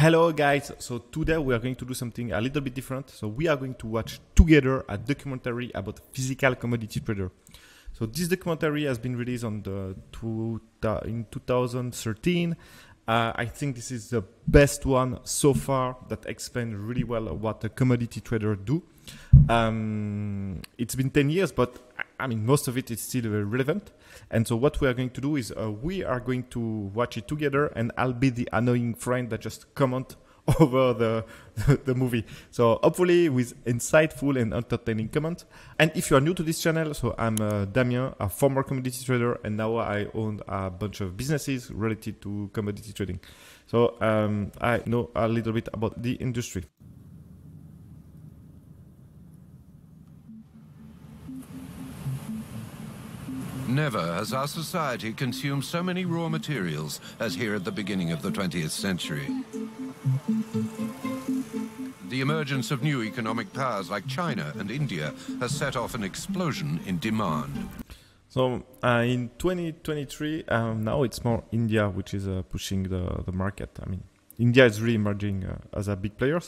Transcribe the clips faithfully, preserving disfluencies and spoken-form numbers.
Hello guys, so today we are going to do something a little bit different. So we are going to watch together a documentary about physical commodity trader. So this documentary has been released on the two, in two thousand thirteen. Uh, I think this is the best one so far that explains really well what a commodity trader do. Um, it's been ten years, but I mean, most of it is still very relevant. And so what we are going to do is uh, we are going to watch it together, and I'll be the annoying friend that just comment over the, the, the movie. So hopefully with insightful and entertaining comments. And if you are new to this channel, so I'm uh, Damien, a former commodity trader, and now I own a bunch of businesses related to commodity trading. So um, I know a little bit about the industry. Never has our society consumed so many raw materials as here at the beginning of the twentieth century. The emergence of new economic powers like China and India has set off an explosion in demand. So uh, in twenty twenty-three, um, now it's more India which is uh, pushing the, the market. I mean, India is really emerging uh, as a big player.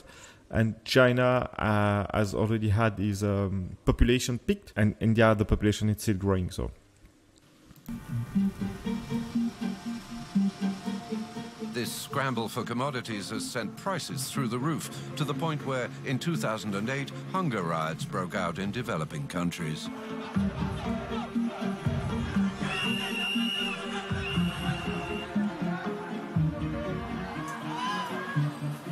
And China uh, has already had its um, population peaked. And India, the population is still growing. So. This scramble for commodities has sent prices through the roof to the point where, in two thousand eight, hunger riots broke out in developing countries.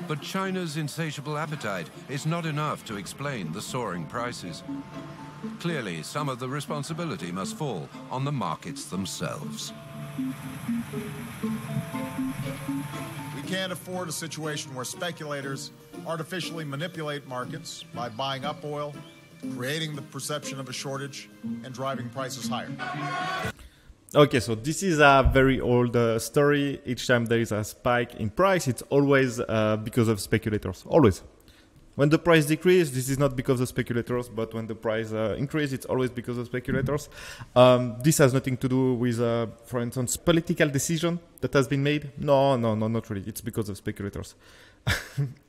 But China's insatiable appetite is not enough to explain the soaring prices. Clearly, some of the responsibility must fall on the markets themselves. We can't afford a situation where speculators artificially manipulate markets by buying up oil, creating the perception of a shortage, and driving prices higher. Okay, so this is a very old uh, story. Each time there is a spike in price, it's always uh, because of speculators, always. When the price decreases, this is not because of speculators, but when the price uh, increases, it's always because of speculators. Um, this has nothing to do with, uh, for instance, political decision that has been made. No, no, no, not really. It's because of speculators.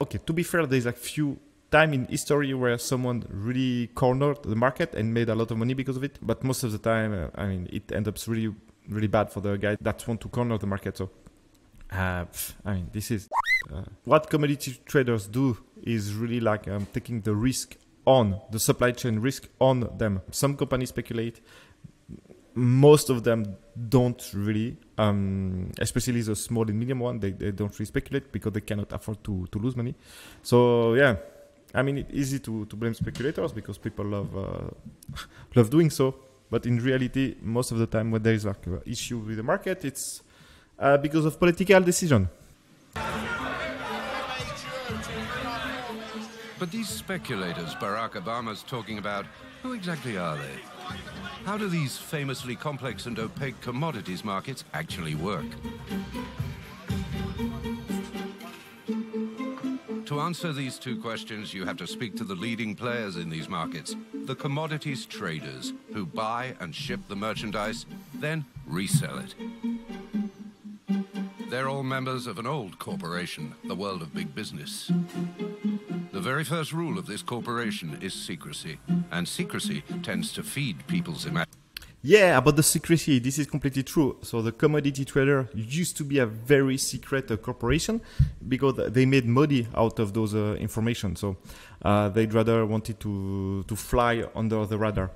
Okay, to be fair, there's a few time in history where someone really cornered the market and made a lot of money because of it. But most of the time, uh, I mean, it ends up really, really bad for the guy that wants to corner the market. So, uh, I mean, this is uh, what commodity traders do. Is really like um, taking the risk on, the supply chain risk on them. Some companies speculate, most of them don't really, um, especially the small and medium one, they, they don't really speculate because they cannot afford to, to lose money. So yeah, I mean, it's easy to, to blame speculators because people love, uh, love doing so. But in reality, most of the time when there is like an issue with the market, it's uh, because of political decision. But these speculators Barack Obama's talking about, who exactly are they? How do these famously complex and opaque commodities markets actually work? To answer these two questions, you have to speak to the leading players in these markets, the commodities traders who buy and ship the merchandise, then resell it. They're all members of an old corporation, the World of Big Business. The very first rule of this corporation is secrecy, and secrecy tends to feed people's imagination. Yeah, about the secrecy, this is completely true. So the commodity trader used to be a very secret uh, corporation because they made money out of those uh, information. So uh, they'd rather wanted to, to fly under the radar.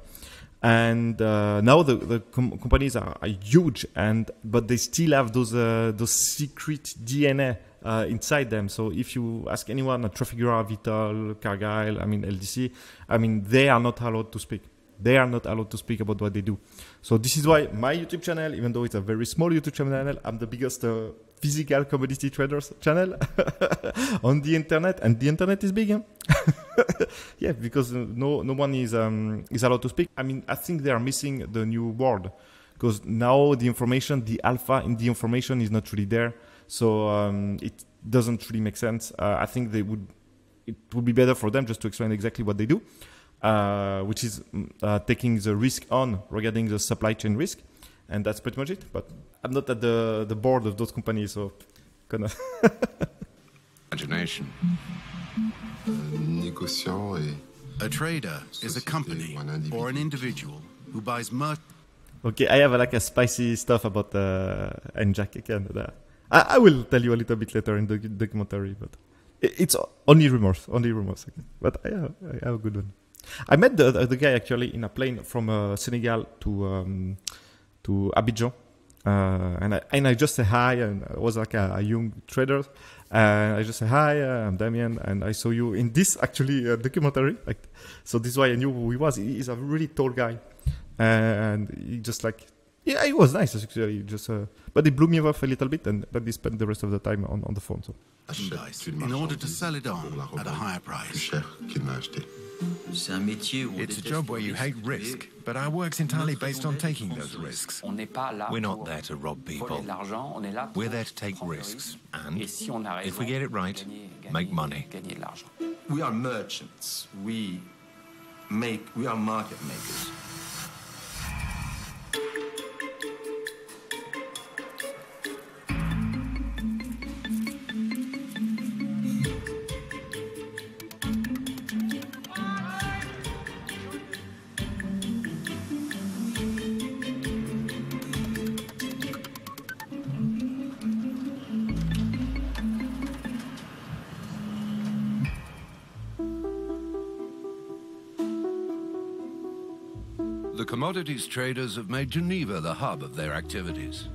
And uh, now the, the com companies are, are huge, and but they still have those uh, those secret D N A uh, inside them. So if you ask anyone at Trafigura, Vitol, Cargill, I mean L D C, I mean they are not allowed to speak. They are not allowed to speak about what they do. So this is why my YouTube channel, even though it's a very small YouTube channel, I'm the biggest uh, physical commodity traders channel on the internet, and the internet is big. Huh? Yeah, because no no one is um, is allowed to speak. I mean, I think they are missing the new world because now the information, the alpha in the information is not really there. So um, it doesn't really make sense. Uh, I think they would it would be better for them just to explain exactly what they do, uh, which is uh, taking the risk on regarding the supply chain risk, and that's pretty much it. But I'm not at the the board of those companies, so gonna. imagination. A trader is a company or an individual who buys merch. Okay, I have like a spicy stuff about uh, N J A C Canada. I, I will tell you a little bit later in the documentary, but it's only rumors, only rumors. Okay. But I have, I have a good one. I met the the guy actually in a plane from uh, Senegal to um, to Abidjan, uh, and I and I just say hi, and I was like a, a young trader, and I just say hi, uh, I'm Damien, and I saw you in this actually uh, documentary. Like, so this is why I knew who he was. He's a really tall guy, and he just like yeah, he was nice actually. Just uh, but he blew me off a little bit, and then he spent the rest of the time on on the phone. So in order to sell it on at a higher price. It's a job where you hate risk, but our work's entirely based on taking those risks. We're not there to rob people. We're there to take risks and, if we get it right, make money. We are merchants. We make, we are market makers. The commodities traders have made Geneva the hub of their activities.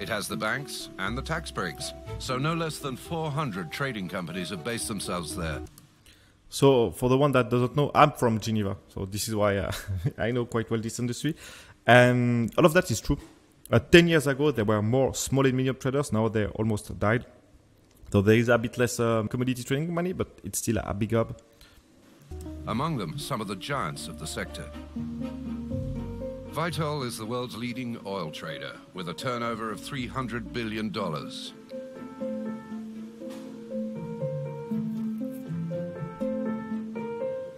It has the banks and the tax breaks, so no less than four hundred trading companies have based themselves there. So, for the one that doesn't know, I'm from Geneva, so this is why uh, I know quite well this industry. And all of that is true. Uh, ten years ago, there were more small and medium traders, now they almost died. So there is a bit less um, commodity trading money, but it's still a big hub. Among them, some of the giants of the sector. Vitol is the world's leading oil trader, with a turnover of three hundred billion dollars.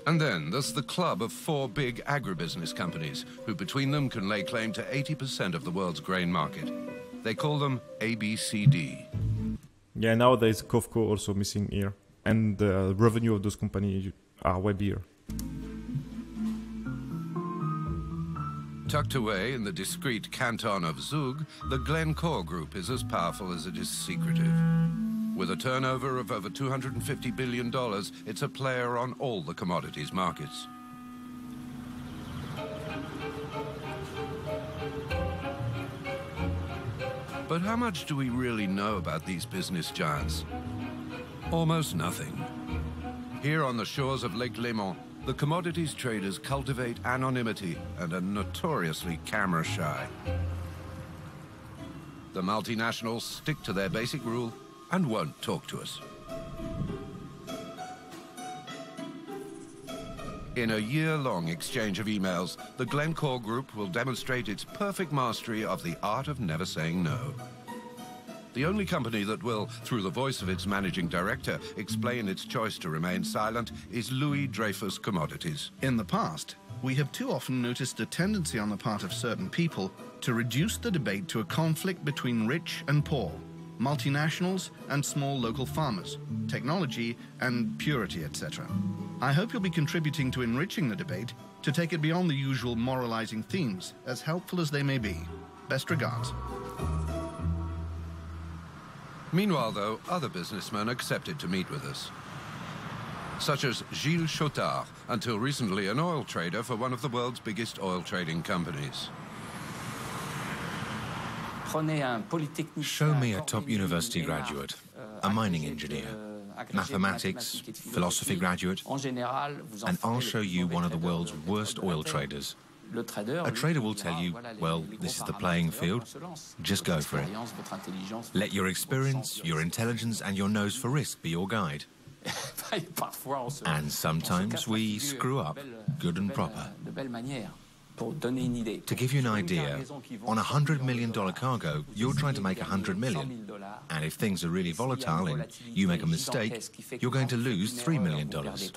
And then there's the club of four big agribusiness companies, who between them can lay claim to eighty percent of the world's grain market. They call them A B C D. Yeah, now there's Cofco also missing here, and the revenue of those companies are way bigger. Tucked away in the discreet canton of Zug, the Glencore group is as powerful as it is secretive. With a turnover of over two hundred fifty billion dollars, it's a player on all the commodities markets. But how much do we really know about these business giants? Almost nothing. Here on the shores of Lake Léman, the commodities traders cultivate anonymity and are notoriously camera shy. The multinationals stick to their basic rule and won't talk to us. In a year-long exchange of emails, the Glencore Group will demonstrate its perfect mastery of the art of never saying no. The only company that will, through the voice of its managing director, explain its choice to remain silent is Louis Dreyfus Commodities. In the past, we have too often noticed a tendency on the part of certain people to reduce the debate to a conflict between rich and poor, multinationals and small local farmers, technology and purity, et cetera. I hope you'll be contributing to enriching the debate, to take it beyond the usual moralizing themes, as helpful as they may be. Best regards. Meanwhile, though, other businessmen accepted to meet with us, such as Gilles Chotard, until recently an oil trader for one of the world's biggest oil trading companies. Show me a top university graduate, a mining engineer, mathematics, philosophy graduate, and I'll show you one of the world's worst oil traders. A trader will tell you, well, this is the playing field, just go for it. Let your experience, your intelligence and your nose for risk be your guide. And sometimes we screw up, good and proper. To give you an idea, on a one hundred million dollar cargo, you're trying to make one hundred million dollars. And if things are really volatile and you make a mistake, you're going to lose three million dollars.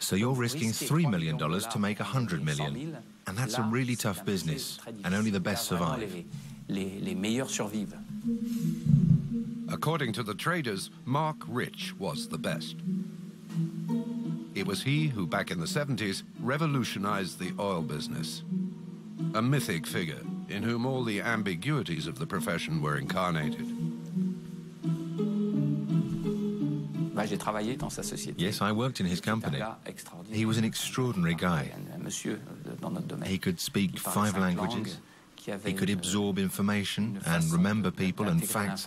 So you're risking three million dollars to make one hundred million dollars. And that's a really tough business, and only the best survive. A According to the traders, Marc Rich was the best. It was he who, back in the seventies, revolutionized the oil business. A mythic figure in whom all the ambiguities of the profession were incarnated. Yes, I worked in his company. He was an extraordinary guy. He could speak five languages. He could absorb information and remember people and facts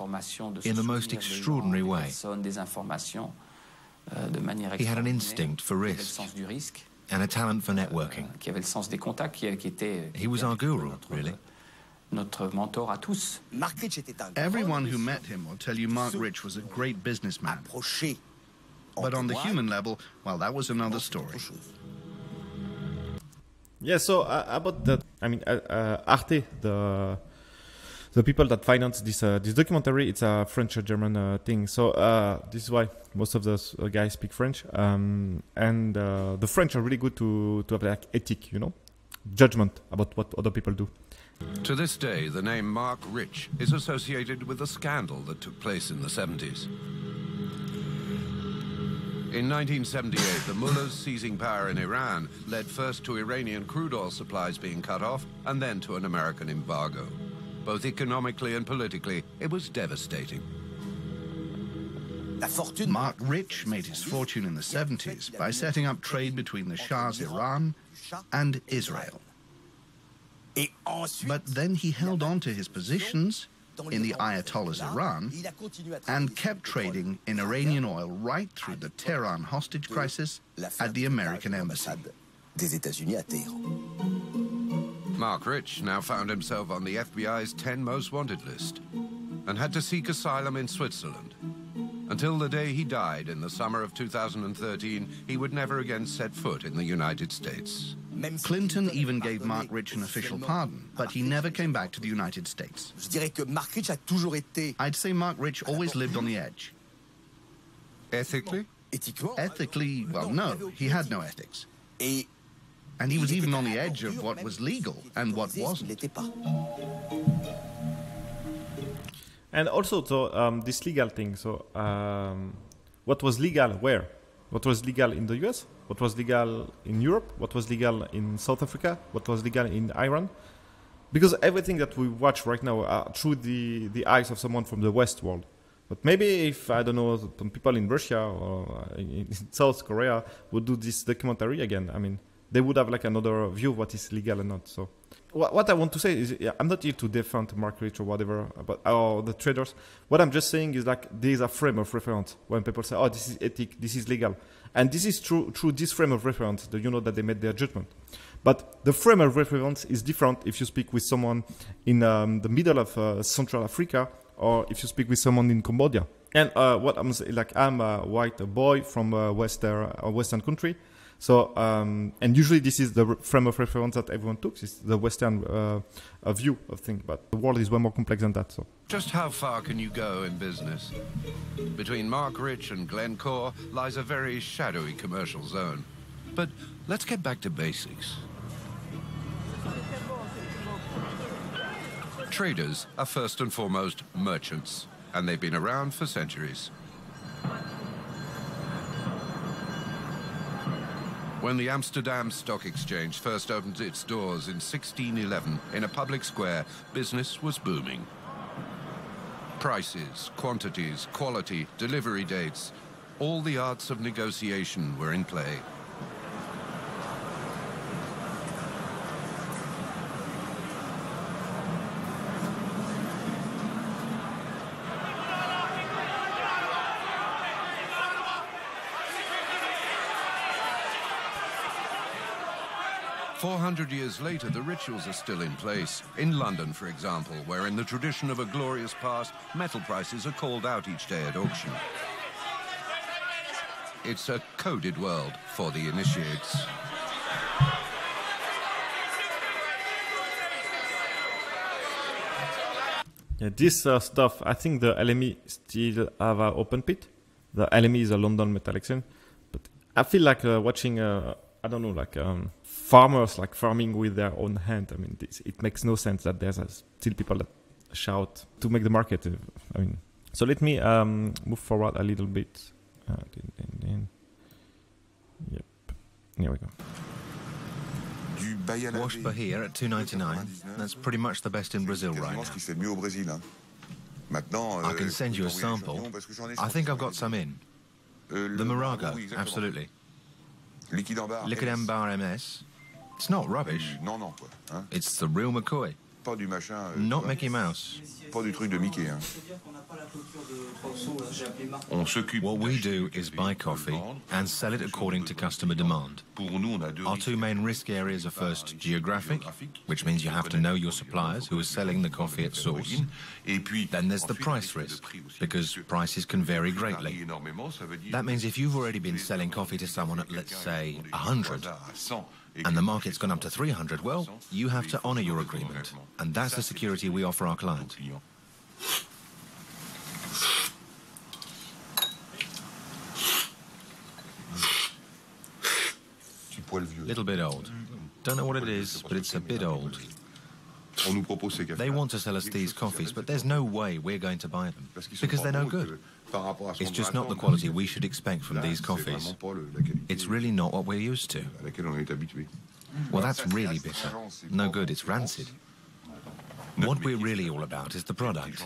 in the most extraordinary way. He had an instinct for risk and a talent for networking. He was our guru, really. Everyone who met him will tell you Marc Rich was a great businessman. But on the human level, well, that was another story. Yeah, so uh, about that, I mean, uh, uh, Arte, the the people that financed this uh, this documentary, it's a French or German uh, thing. So uh, this is why most of the uh, guys speak French. Um, and uh, the French are really good to, to have like ethic, you know, judgment about what other people do. To this day, the name Marc Rich is associated with a scandal that took place in the seventies. In nineteen seventy-eight, the mullahs seizing power in Iran led first to Iranian crude oil supplies being cut off and then to an American embargo. Both economically and politically, it was devastating. Marc Rich made his fortune in the seventies by setting up trade between the Shah's Iran and Israel. But then he held on to his positions in the Ayatollah's Iran and kept trading in Iranian oil right through the Tehran hostage crisis at the American embassy. Marc Rich now found himself on the F B I's ten most wanted list and had to seek asylum in Switzerland. Until the day he died in the summer of two thousand thirteen, he would never again set foot in the United States. Clinton even gave Marc Rich an official pardon, but he never came back to the United States. I'd say Marc Rich always lived on the edge. Ethically? Ethically, well, no, he had no ethics. And he was even on the edge of what was legal and what wasn't. And also, so, um, this legal thing, so um, what was legal where? What was legal in the U S? What was legal in Europe? What was legal in South Africa? What was legal in Iran? Because everything that we watch right now are through the, the eyes of someone from the West world. But maybe if, I don't know, some people in Russia or in South Korea would do this documentary again, I mean, they would have like another view of what is legal and not. So what I want to say is, yeah, I'm not here to defend Marc Rich or whatever, but or the traders. What I'm just saying is like there is a frame of reference when people say, "Oh, this is ethic, this is legal," and this is true through this frame of reference that you know that they made their judgment. But the frame of reference is different if you speak with someone in um, the middle of uh, Central Africa, or if you speak with someone in Cambodia. And uh, what I'm saying, like I'm a white boy from a Western a Western country. So, um, and usually this is the frame of reference that everyone took, it's the Western uh, view of things, but the world is way more complex than that. So, just how far can you go in business? Between Marc Rich and Glencore lies a very shadowy commercial zone. But let's get back to basics. Traders are first and foremost merchants, and they've been around for centuries. When the Amsterdam Stock Exchange first opened its doors in sixteen eleven in a public square, business was booming. Prices, quantities, quality, delivery dates, all the arts of negotiation were in play. four hundred years later, the rituals are still in place. In London, for example, where in the tradition of a glorious past, metal prices are called out each day at auction. It's a coded world for the initiates. Yeah, this uh, stuff, I think the L M E still have an open pit. The L M E is a London Metal Exchange. But I feel like uh, watching... Uh, I don't know, like um, farmers, like farming with their own hand. I mean, this, it makes no sense that there's uh, still people that shout to make the market. I mean, So let me um, move forward a little bit. Uh, then, then, then. Yep. Here we go. Wash per here at two ninety-nine. That's pretty much the best in Brazil right now. I can send you a sample. I think I've got some in. The Morago, absolutely. Liquid Ambar M S. It's not rubbish. It's the real McCoy. Not Mickey Mouse. What we do is buy coffee and sell it according to customer demand. Our two main risk areas are first geographic, which means you have to know your suppliers who are selling the coffee at source. Then there's the price risk, because prices can vary greatly. That means if you've already been selling coffee to someone at, let's say, one hundred, and the market's gone up to three hundred, well, you have to honor your agreement. And that's the security we offer our client. Little bit old. Don't know what it is, but it's a bit old. They want to sell us these coffees, but there's no way we're going to buy them, because they're no good. It's just not the quality we should expect from these coffees. It's really not what we're used to. Well, that's really bitter. No good, it's rancid. What we're really all about is the product.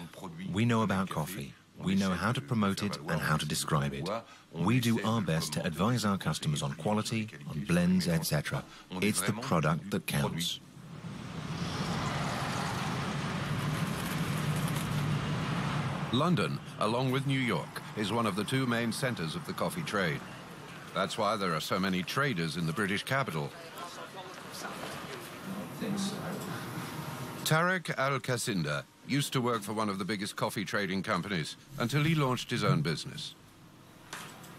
We know about coffee. We know how to promote it and how to describe it. We do our best to advise our customers on quality, on blends, et cetera. It's the product that counts. London, along with New York, is one of the two main centres of the coffee trade. That's why there are so many traders in the British capital. Tarek Al-Kasinda used to work for one of the biggest coffee trading companies until he launched his own business.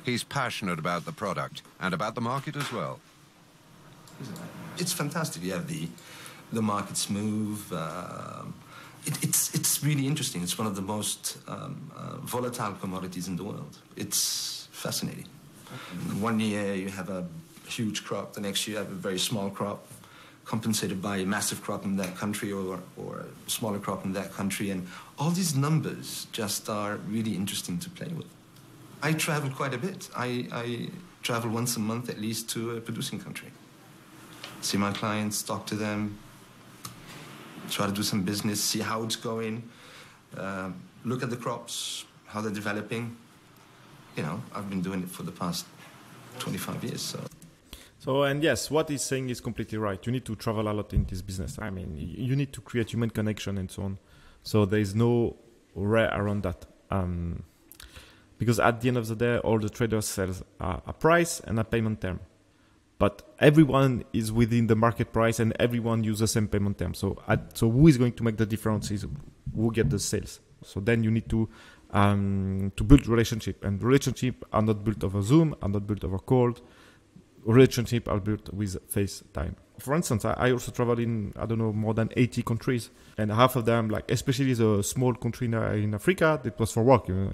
He's passionate about the product and about the market as well. It's fantastic. Yeah, the, the markets move. Uh, It, it's, it's really interesting. It's one of the most um, uh, volatile commodities in the world. It's fascinating. Okay. One year you have a huge crop, the next year you have a very small crop, compensated by a massive crop in that country or, or a smaller crop in that country. And all these numbers just are really interesting to play with. I travel quite a bit. I, I travel once a month at least to a producing country. See my clients, talk to them, try to do some business, see how it's going, uh, look at the crops, how they're developing. You know, I've been doing it for the past twenty-five years. So, so and yes, what he's saying is completely right. You need to travel a lot in this business. I mean, you need to create human connection and so on. So there is no rare around that. Um, because at the end of the day, all the traders sell a, a price and a payment term. But everyone is within the market price and everyone uses the same payment term. So, at, so who is going to make the difference is who get the sales. So then you need to um, to build relationship, and relationship are not built over Zoom, are not built over cold. Relationship are built with FaceTime. For instance, I, I also travel in, I don't know, more than eighty countries, and half of them, like especially the small country in, in Africa, that was for work. You know?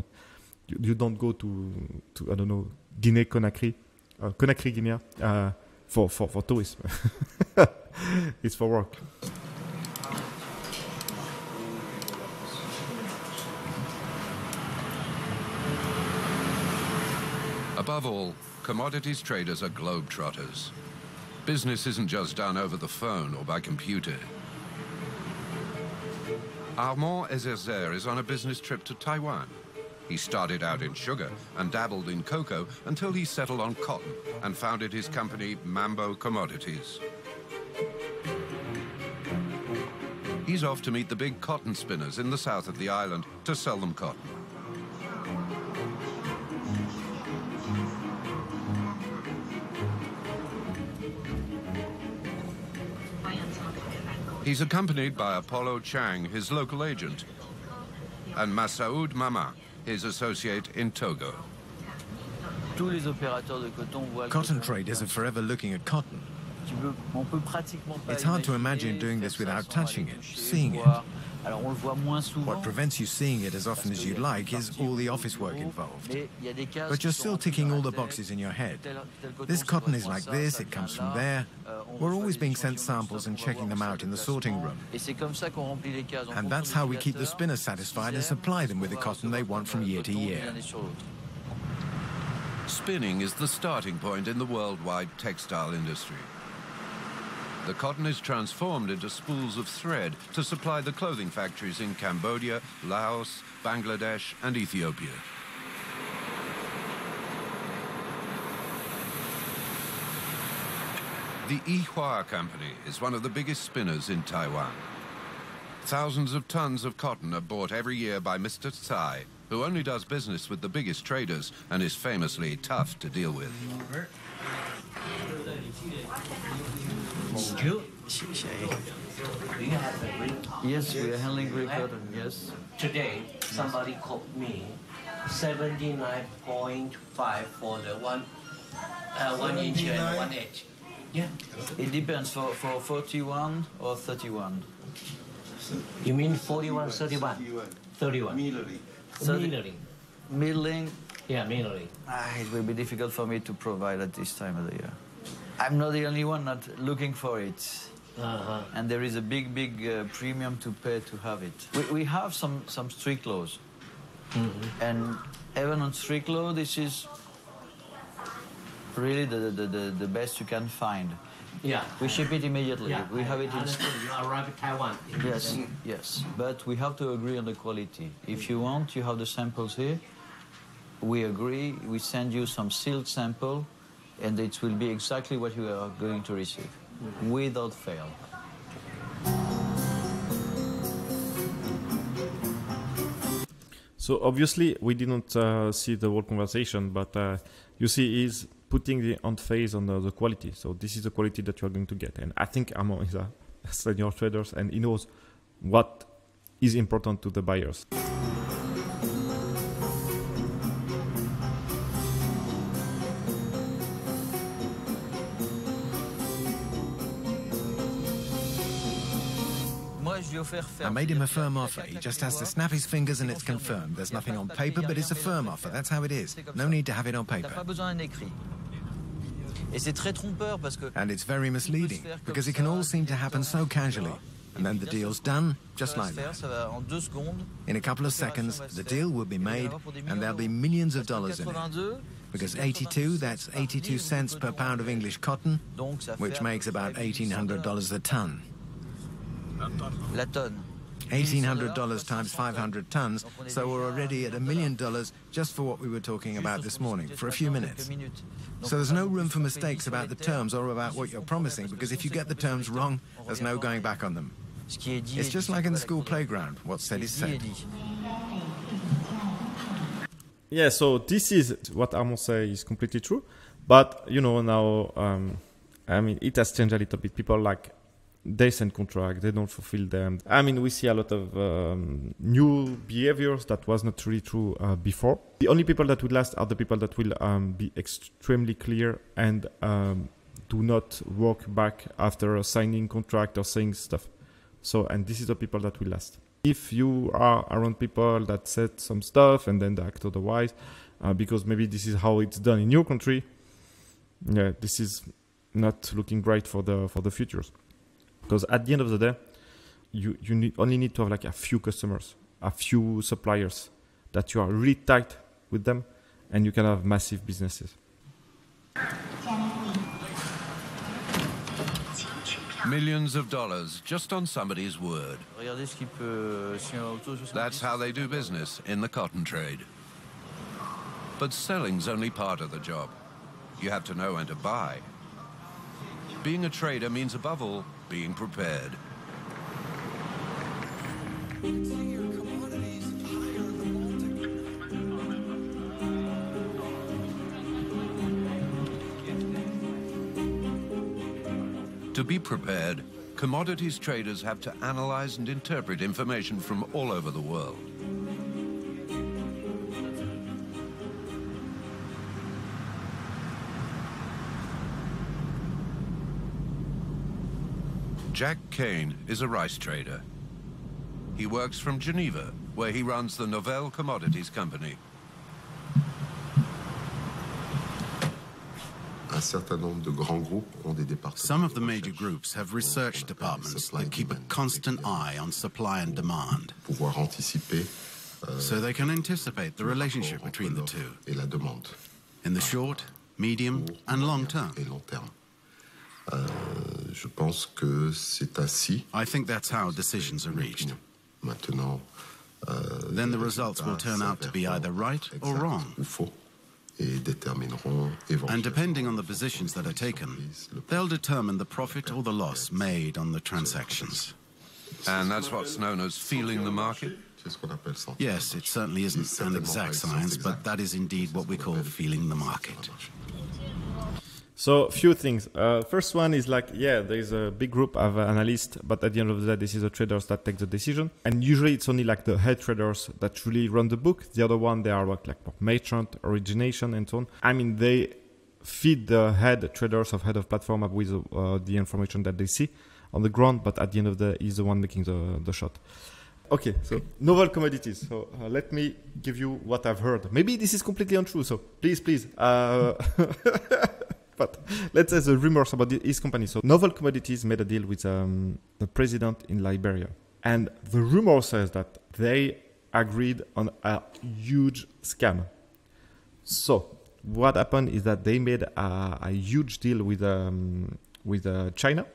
you, you don't go to, to I don't know, Guinea Conakry. Uh, Conakry, Guinea, uh, for, for, for tourism. It's for work. Above all, commodities traders are globetrotters. Business isn't just done over the phone or by computer. Armand Ezerzer is on a business trip to Taiwan. He started out in sugar and dabbled in cocoa until he settled on cotton and founded his company, Mambo Commodities. He's off to meet the big cotton spinners in the south of the island to sell them cotton. He's accompanied by Apollo Chang, his local agent, and Massaoud Mama, his associate in Togo. Cotton traders are forever looking at cotton. It's hard to imagine doing this without touching it, seeing it. What prevents you seeing it as often as you like is all the office work involved. But you're still ticking all the boxes in your head. This cotton is like this, it comes from there. We're always being sent samples and checking them out in the sorting room. And that's how we keep the spinners satisfied and supply them with the cotton they want from year to year. Spinning is the starting point in the worldwide textile industry. The cotton is transformed into spools of thread to supply the clothing factories in Cambodia, Laos, Bangladesh, and Ethiopia. The Yihua Company is one of the biggest spinners in Taiwan. Thousands of tons of cotton are bought every year by Mister Tsai, who only does business with the biggest traders and is famously tough to deal with. Yes, we are handling grey cotton, yes. Today, somebody called me seventy-nine point five for the one, uh, one inch and one edge. Yeah. It depends for, for forty-one or thirty-one. You mean forty-one, thirty-one? thirty-one. Milling. Milling. Milling? Yeah, milling. Ah, it will be difficult for me to provide at this time of the year. I'm not the only one not looking for it. Uh-huh. And there is a big, big uh, premium to pay to have it. We, we have some, some strict laws. Mm-hmm. And even on strict law, this is really the, the, the, the best you can find. Yeah. We ship it immediately. Yeah. We have it in... You arrive at Taiwan. Yes, yes. But we have to agree on the quality. If you want, you have the samples here. We agree. We send you some sealed sample. And it will be exactly what you are going to receive, without fail. So obviously we didn't uh, see the whole conversation, but uh, you see he's putting the emphasis on the, the quality. So this is the quality that you are going to get. And I think Armand is a senior trader and he knows what is important to the buyers. I made him a firm offer. He just has to snap his fingers and it's confirmed. There's nothing on paper, but it's a firm offer. That's how it is. No need to have it on paper. And it's very misleading, because it can all seem to happen so casually. And then the deal's done, just like that. In a couple of seconds, the deal will be made, and there'll be millions of dollars in it. Because eighty-two, that's eighty-two cents per pound of English cotton, which makes about eighteen hundred dollars a ton. eighteen hundred dollars times five hundred tons, so we're already at a million dollars just for what we were talking about this morning, for a few minutes. So there's no room for mistakes about the terms or about what you're promising, because if you get the terms wrong, there's no going back on them. It's just like in the school playground, what's said is said. Yeah, so this is what Armand says is completely true, but, you know, now, um, I mean, it has changed a little bit. People like... They send contracts, they don't fulfill them. I mean, we see a lot of um, new behaviors that was not really true uh, before. The only people that will last are the people that will um, be extremely clear and um, do not walk back after signing contract or saying stuff. So, and this is the people that will last. If you are around people that said some stuff and then they act otherwise, uh, because maybe this is how it's done in your country, yeah, this is not looking bright for the, for the futures. Because at the end of the day, you, you need, only need to have like a few customers, a few suppliers that you are really tight with them and you can have massive businesses. Millions of dollars just on somebody's word. That's how they do business in the cotton trade. But selling's only part of the job. You have to know when to buy. Being a trader means above all, being prepared. To be prepared, commodities traders have to analyze and interpret information from all over the world. Jack Kane is a rice trader. he works from Geneva, where he runs the Novel Commodities Company. Some of the major groups have research departments that keep a constant eye on supply and demand, so they can anticipate the relationship between the two in the short, medium and long term. I think that's how decisions are reached. Then the results will turn out to be either right or wrong. And depending on the positions that are taken, they'll determine the profit or the loss made on the transactions. And that's what's known as feeling the market? Yes, it certainly isn't an exact science, but that is indeed what we call feeling the market. So, a few things. Uh, first one is like, yeah, there's a big group of analysts, but at the end of the day, this is the traders that take the decision. And usually it's only like the head traders that really run the book. The other one, they are like, like merchant, origination, and so on. I mean, they feed the head traders of head of platform up with uh, the information that they see on the ground, but at the end of the day, he's the one making the, the shot. Okay, so Novel Commodities. So uh, let me give you what I've heard. Maybe this is completely untrue, so please, please. Uh, But let's say the rumors about his company. So Novel Commodities made a deal with um, the president in Liberia. And the rumor says that they agreed on a huge scam. So what happened is that they made a, a huge deal with, um, with uh, China.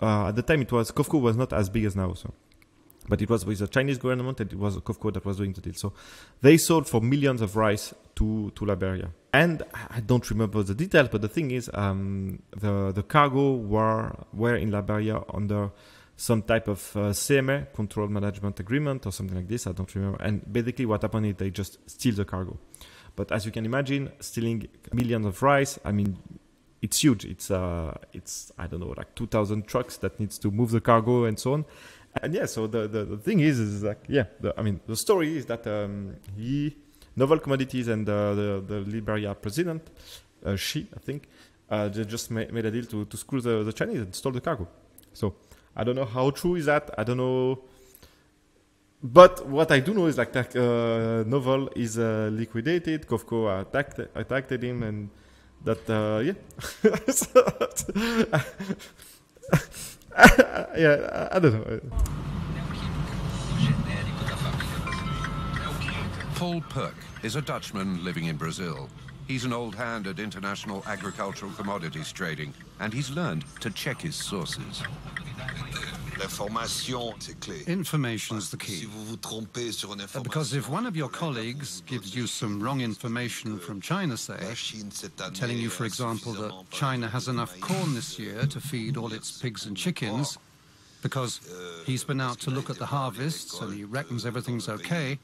Uh, at the time it was, Cofco was not as big as now. So. But it was with the Chinese government and it was Cofco that was doing the deal. So they sold for millions of rice to, to Liberia. And I don't remember the details, but the thing is, um, the, the cargo were, were in Liberia under some type of uh, C M A, Control Management Agreement, or something like this. I don't remember. And basically what happened is they just steal the cargo. But as you can imagine, stealing millions of rice, I mean, it's huge. It's, uh, it's I don't know, like two thousand trucks that needs to move the cargo and so on. And yeah, so the, the, the thing is, is like, yeah, the, I mean, the story is that um, he... Novel Commodities and uh, the, the Liberia president, uh, she, I think, uh, they just ma made a deal to, to screw the, the Chinese and stole the cargo. So I don't know how true is that. I don't know. But what I do know is like that uh, Novel is uh, liquidated. Cofco attacked, attacked him and that, uh, yeah. yeah, I don't know. Paul Perk is a Dutchman living in Brazil. He's an old hand at international agricultural commodities trading, and he's learned to check his sources. Information's the key. Because if one of your colleagues gives you some wrong information from China, say, telling you, for example, that China has enough corn this year to feed all its pigs and chickens, because he's been out to look at the harvests and he reckons everything's okay,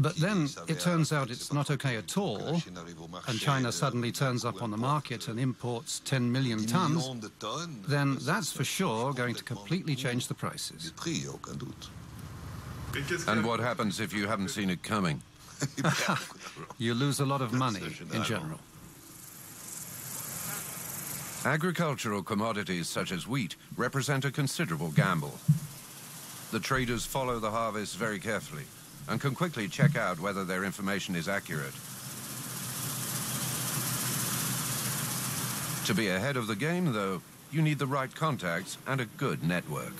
but then it turns out it's not okay at all, and China suddenly turns up on the market and imports ten million tons, then that's for sure going to completely change the prices. And what happens if you haven't seen it coming? You lose a lot of money in general. Agricultural commodities such as wheat represent a considerable gamble. The traders follow the harvests very carefully and can quickly check out whether their information is accurate. To be ahead of the game, though, you need the right contacts and a good network.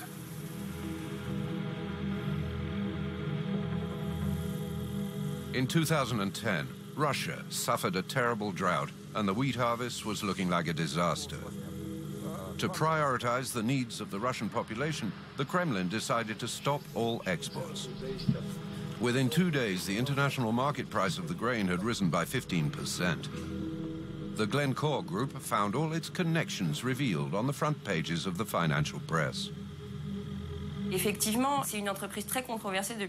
In two thousand ten, Russia suffered a terrible drought, and the wheat harvest was looking like a disaster. To prioritize the needs of the Russian population, the Kremlin decided to stop all exports. Within two days, the international market price of the grain had risen by fifteen percent. The Glencore group found all its connections revealed on the front pages of the financial press.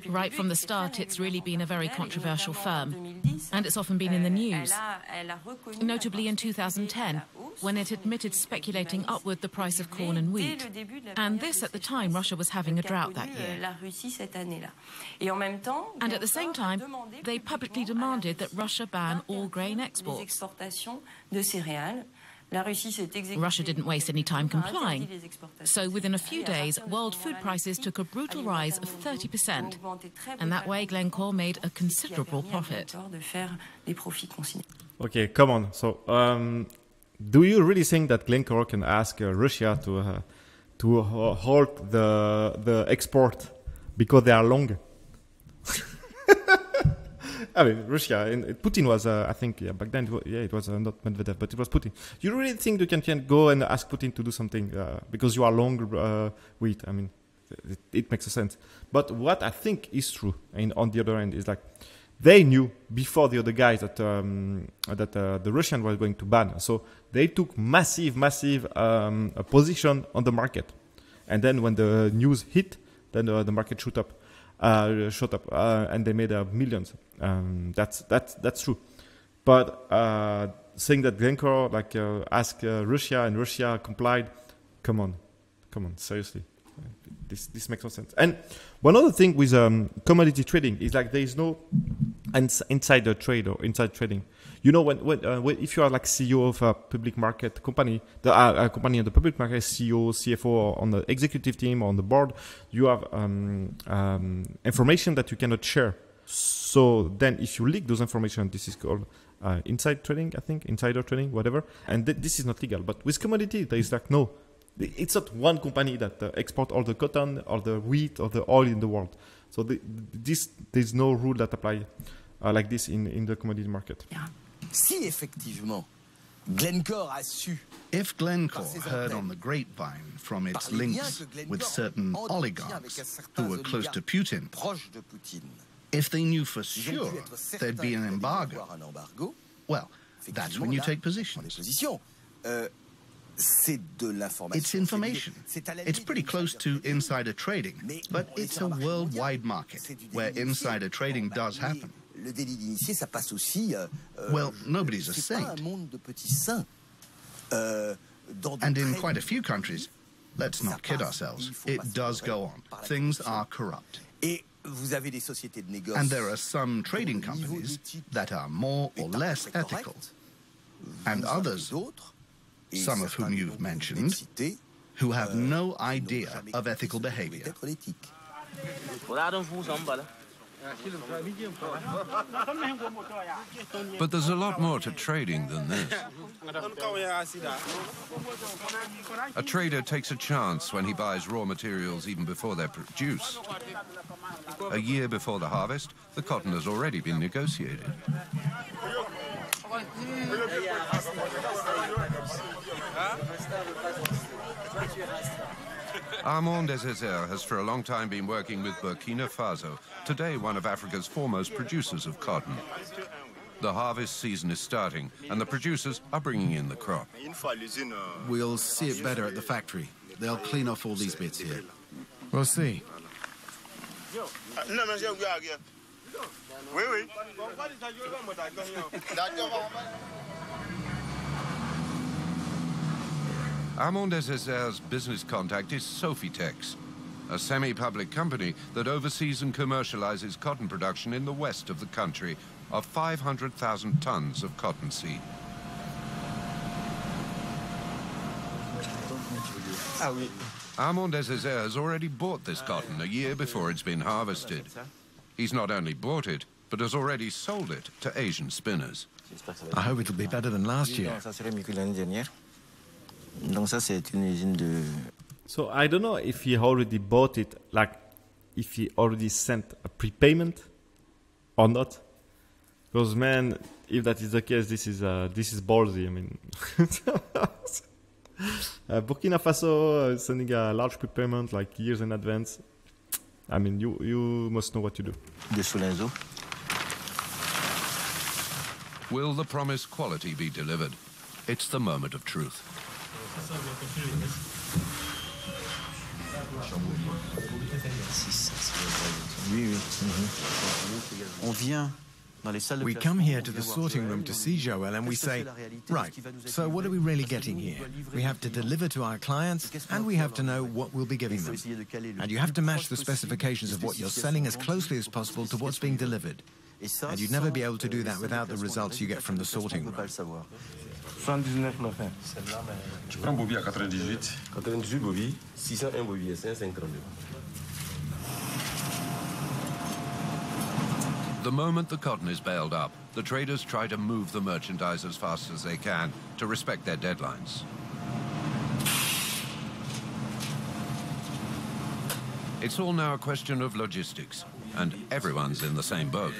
Right from the start, it's really been a very controversial firm, and it's often been in the news, notably in two thousand ten, when it admitted speculating upward the price of corn and wheat. And this at the time Russia was having a drought that year. And at the same time, they publicly demanded that Russia ban all grain exports. Russia didn't waste any time complying. So within a few days, world food prices took a brutal rise of thirty percent. And that way, Glencore made a considerable profit. Okay, come on. So, um, do you really think that Glencore can ask uh, Russia to uh, to uh, halt the the export because they are long? I mean, Russia and Putin was, uh, I think, yeah, back then, it was, yeah, it was uh, not Medvedev, but it was Putin. You really think you can, can go and ask Putin to do something uh, because you are long uh, wheat? I mean, it, it makes sense. But what I think is true, and on the other end, is like they knew before the other guys that um, that uh, the Russian was going to ban, so they took massive, massive um, a position on the market, and then when the news hit, then uh, the market shot up. Uh, shot up uh, and they made uh, millions. Um, that's that's that's true, but uh, saying that Glencore like uh, asked uh, Russia and Russia complied. Come on, come on, seriously, this this makes no sense. And one other thing with um, commodity trading is like there is no ins insider trade or inside trading. You know, when when, uh, when if you are like C E O of a public market company, the uh, a company in the public market, C E O, C F O, or on the executive team, or on the board, you have um, um, information that you cannot share. So then, if you leak those information, this is called uh, inside trading, I think, insider trading, whatever. And th this is not legal. But with commodity, there is like no, it's not one company that uh, export all the cotton, or the wheat, or the oil in the world. So the, this there's no rule that apply uh, like this in in the commodity market. Yeah. Si effectivement Glencore a su If Glencore heard on the grapevine from its links with certain oligarchs who were close to Putin, if they knew for sure there'd be an embargo, well, that's when you take positions. It's information. It's pretty close to insider trading, but it's a worldwide market where insider trading does happen. Well, nobody's a saint. And in quite a few countries, let's not kid ourselves, it does go on. Things are corrupt. And there are some trading companies that are more or less ethical. And others, some of whom you've mentioned, who have no idea of ethical behavior. But there's a lot more to trading than this. A trader takes a chance when he buys raw materials even before they're produced. A year before the harvest, the cotton has already been negotiated. Armand Ezerzer has for a long time been working with Burkina Faso, today one of Africa's foremost producers of cotton. The harvest season is starting, and the producers are bringing in the crop. We'll see it better at the factory. They'll clean off all these bits here. We'll see. Armand Ezezer's business contact is Sofitex, a semi-public company that oversees and commercializes cotton production in the west of the country of five hundred thousand tons of cottonseed. Armand Ezerzer has already bought this cotton a year before it's been harvested. He's not only bought it, but has already sold it to Asian spinners. I hope it'll be better than last year. So I don't know if he already bought it, like if he already sent a prepayment or not. Because man, if that is the case, this is uh, this is ballsy. I mean, uh, Burkina Faso uh, sending a large prepayment like years in advance. I mean, you you must know what you do. Will the promised quality be delivered? It's the moment of truth. We come here to the sorting room to see Joël and we say, right, so what are we really getting here? We have to deliver to our clients and we have to know what we'll be giving them. And you have to match the specifications of what you're selling as closely as possible to what's being delivered. And you'd never be able to do that without the results you get from the sorting room. The moment the cotton is baled up, the traders try to move the merchandise as fast as they can to respect their deadlines. It's all now a question of logistics, and everyone's in the same boat.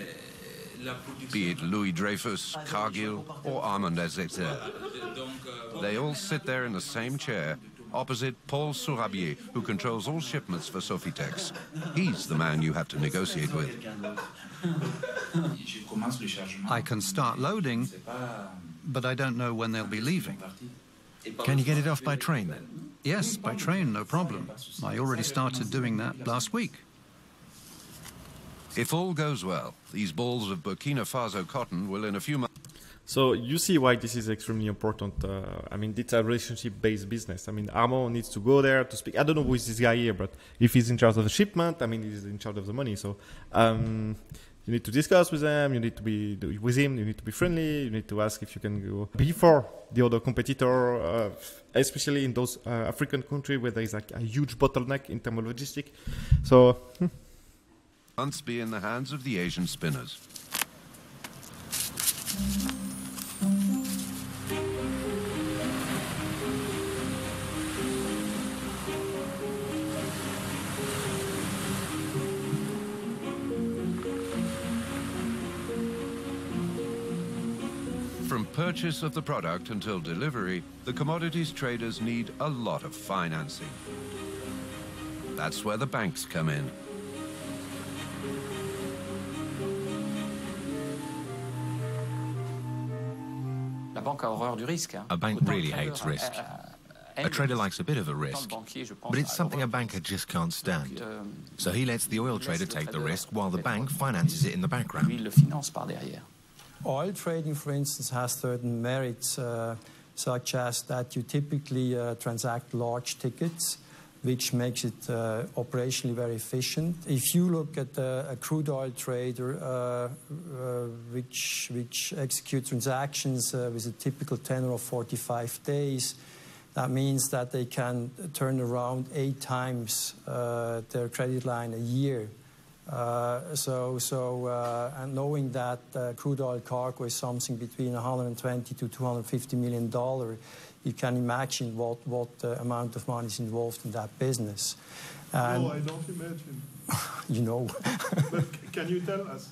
Be it Louis Dreyfus, Cargill, or Armand Ezerzer. They all sit there in the same chair, opposite Paul Sourabier, who controls all shipments for Sofitex. He's the man you have to negotiate with. I can start loading, but I don't know when they'll be leaving. Can you get it off by train, then? Yes, by train, no problem. I already started doing that last week. If all goes well, these balls of Burkina Faso cotton will in a few months... So you see why this is extremely important. Uh, I mean, it's a relationship-based business. I mean, Armand needs to go there to speak. I don't know who is this guy here, but if he's in charge of the shipment, I mean, he's in charge of the money. So um, you need to discuss with him. You need to be with him. You need to be friendly. You need to ask if you can go before the other competitor, uh, especially in those uh, African countries where there is like a huge bottleneck in terms of logistics. So, hmm. Months be in the hands of the Asian spinners. From purchase of the product until delivery, the commodities traders need a lot of financing. That's where the banks come in. A bank really hates risk. A trader likes a bit of a risk, but it's something a banker just can't stand. So he lets the oil trader take the risk while the bank finances it in the background. Oil trading, for instance, has certain merits, uh, such as that you typically uh, transact large tickets, which makes it uh, operationally very efficient. If you look at uh, a crude oil trader, uh, uh, which, which executes transactions uh, with a typical tenor of forty-five days, that means that they can turn around eight times uh, their credit line a year. Uh, so, so uh, and knowing that uh, crude oil cargo is something between one hundred twenty to two hundred fifty million dollars, you can imagine what what uh, amount of money is involved in that business. And no, I don't imagine. You know. But can you tell us?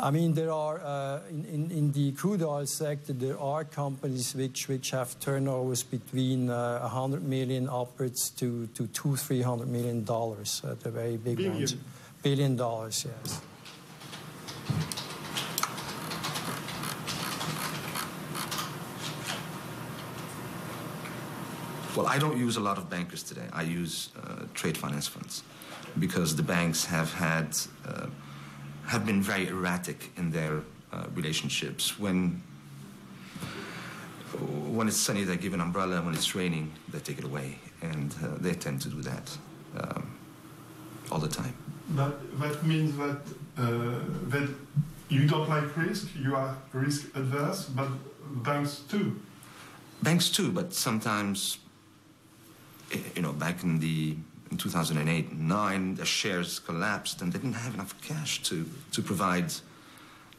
I mean, there are uh, in, in in the crude oil sector there are companies which which have turnovers between uh, one hundred million upwards to to two three hundred million dollars. Uh, the very big Billion. ones. Billion dollars, yes. Well, I don't use a lot of bankers today. I use uh, trade finance funds because the banks have had, uh, have been very erratic in their uh, relationships. When, when it's sunny, they give an umbrella. When it's raining, they take it away. And uh, they tend to do that um, all the time. But that means that, uh, that you don't like risk, you are risk adverse, but banks too. Banks too, but sometimes, you know, back in the in two thousand eight, nine, the shares collapsed and they didn't have enough cash to to provide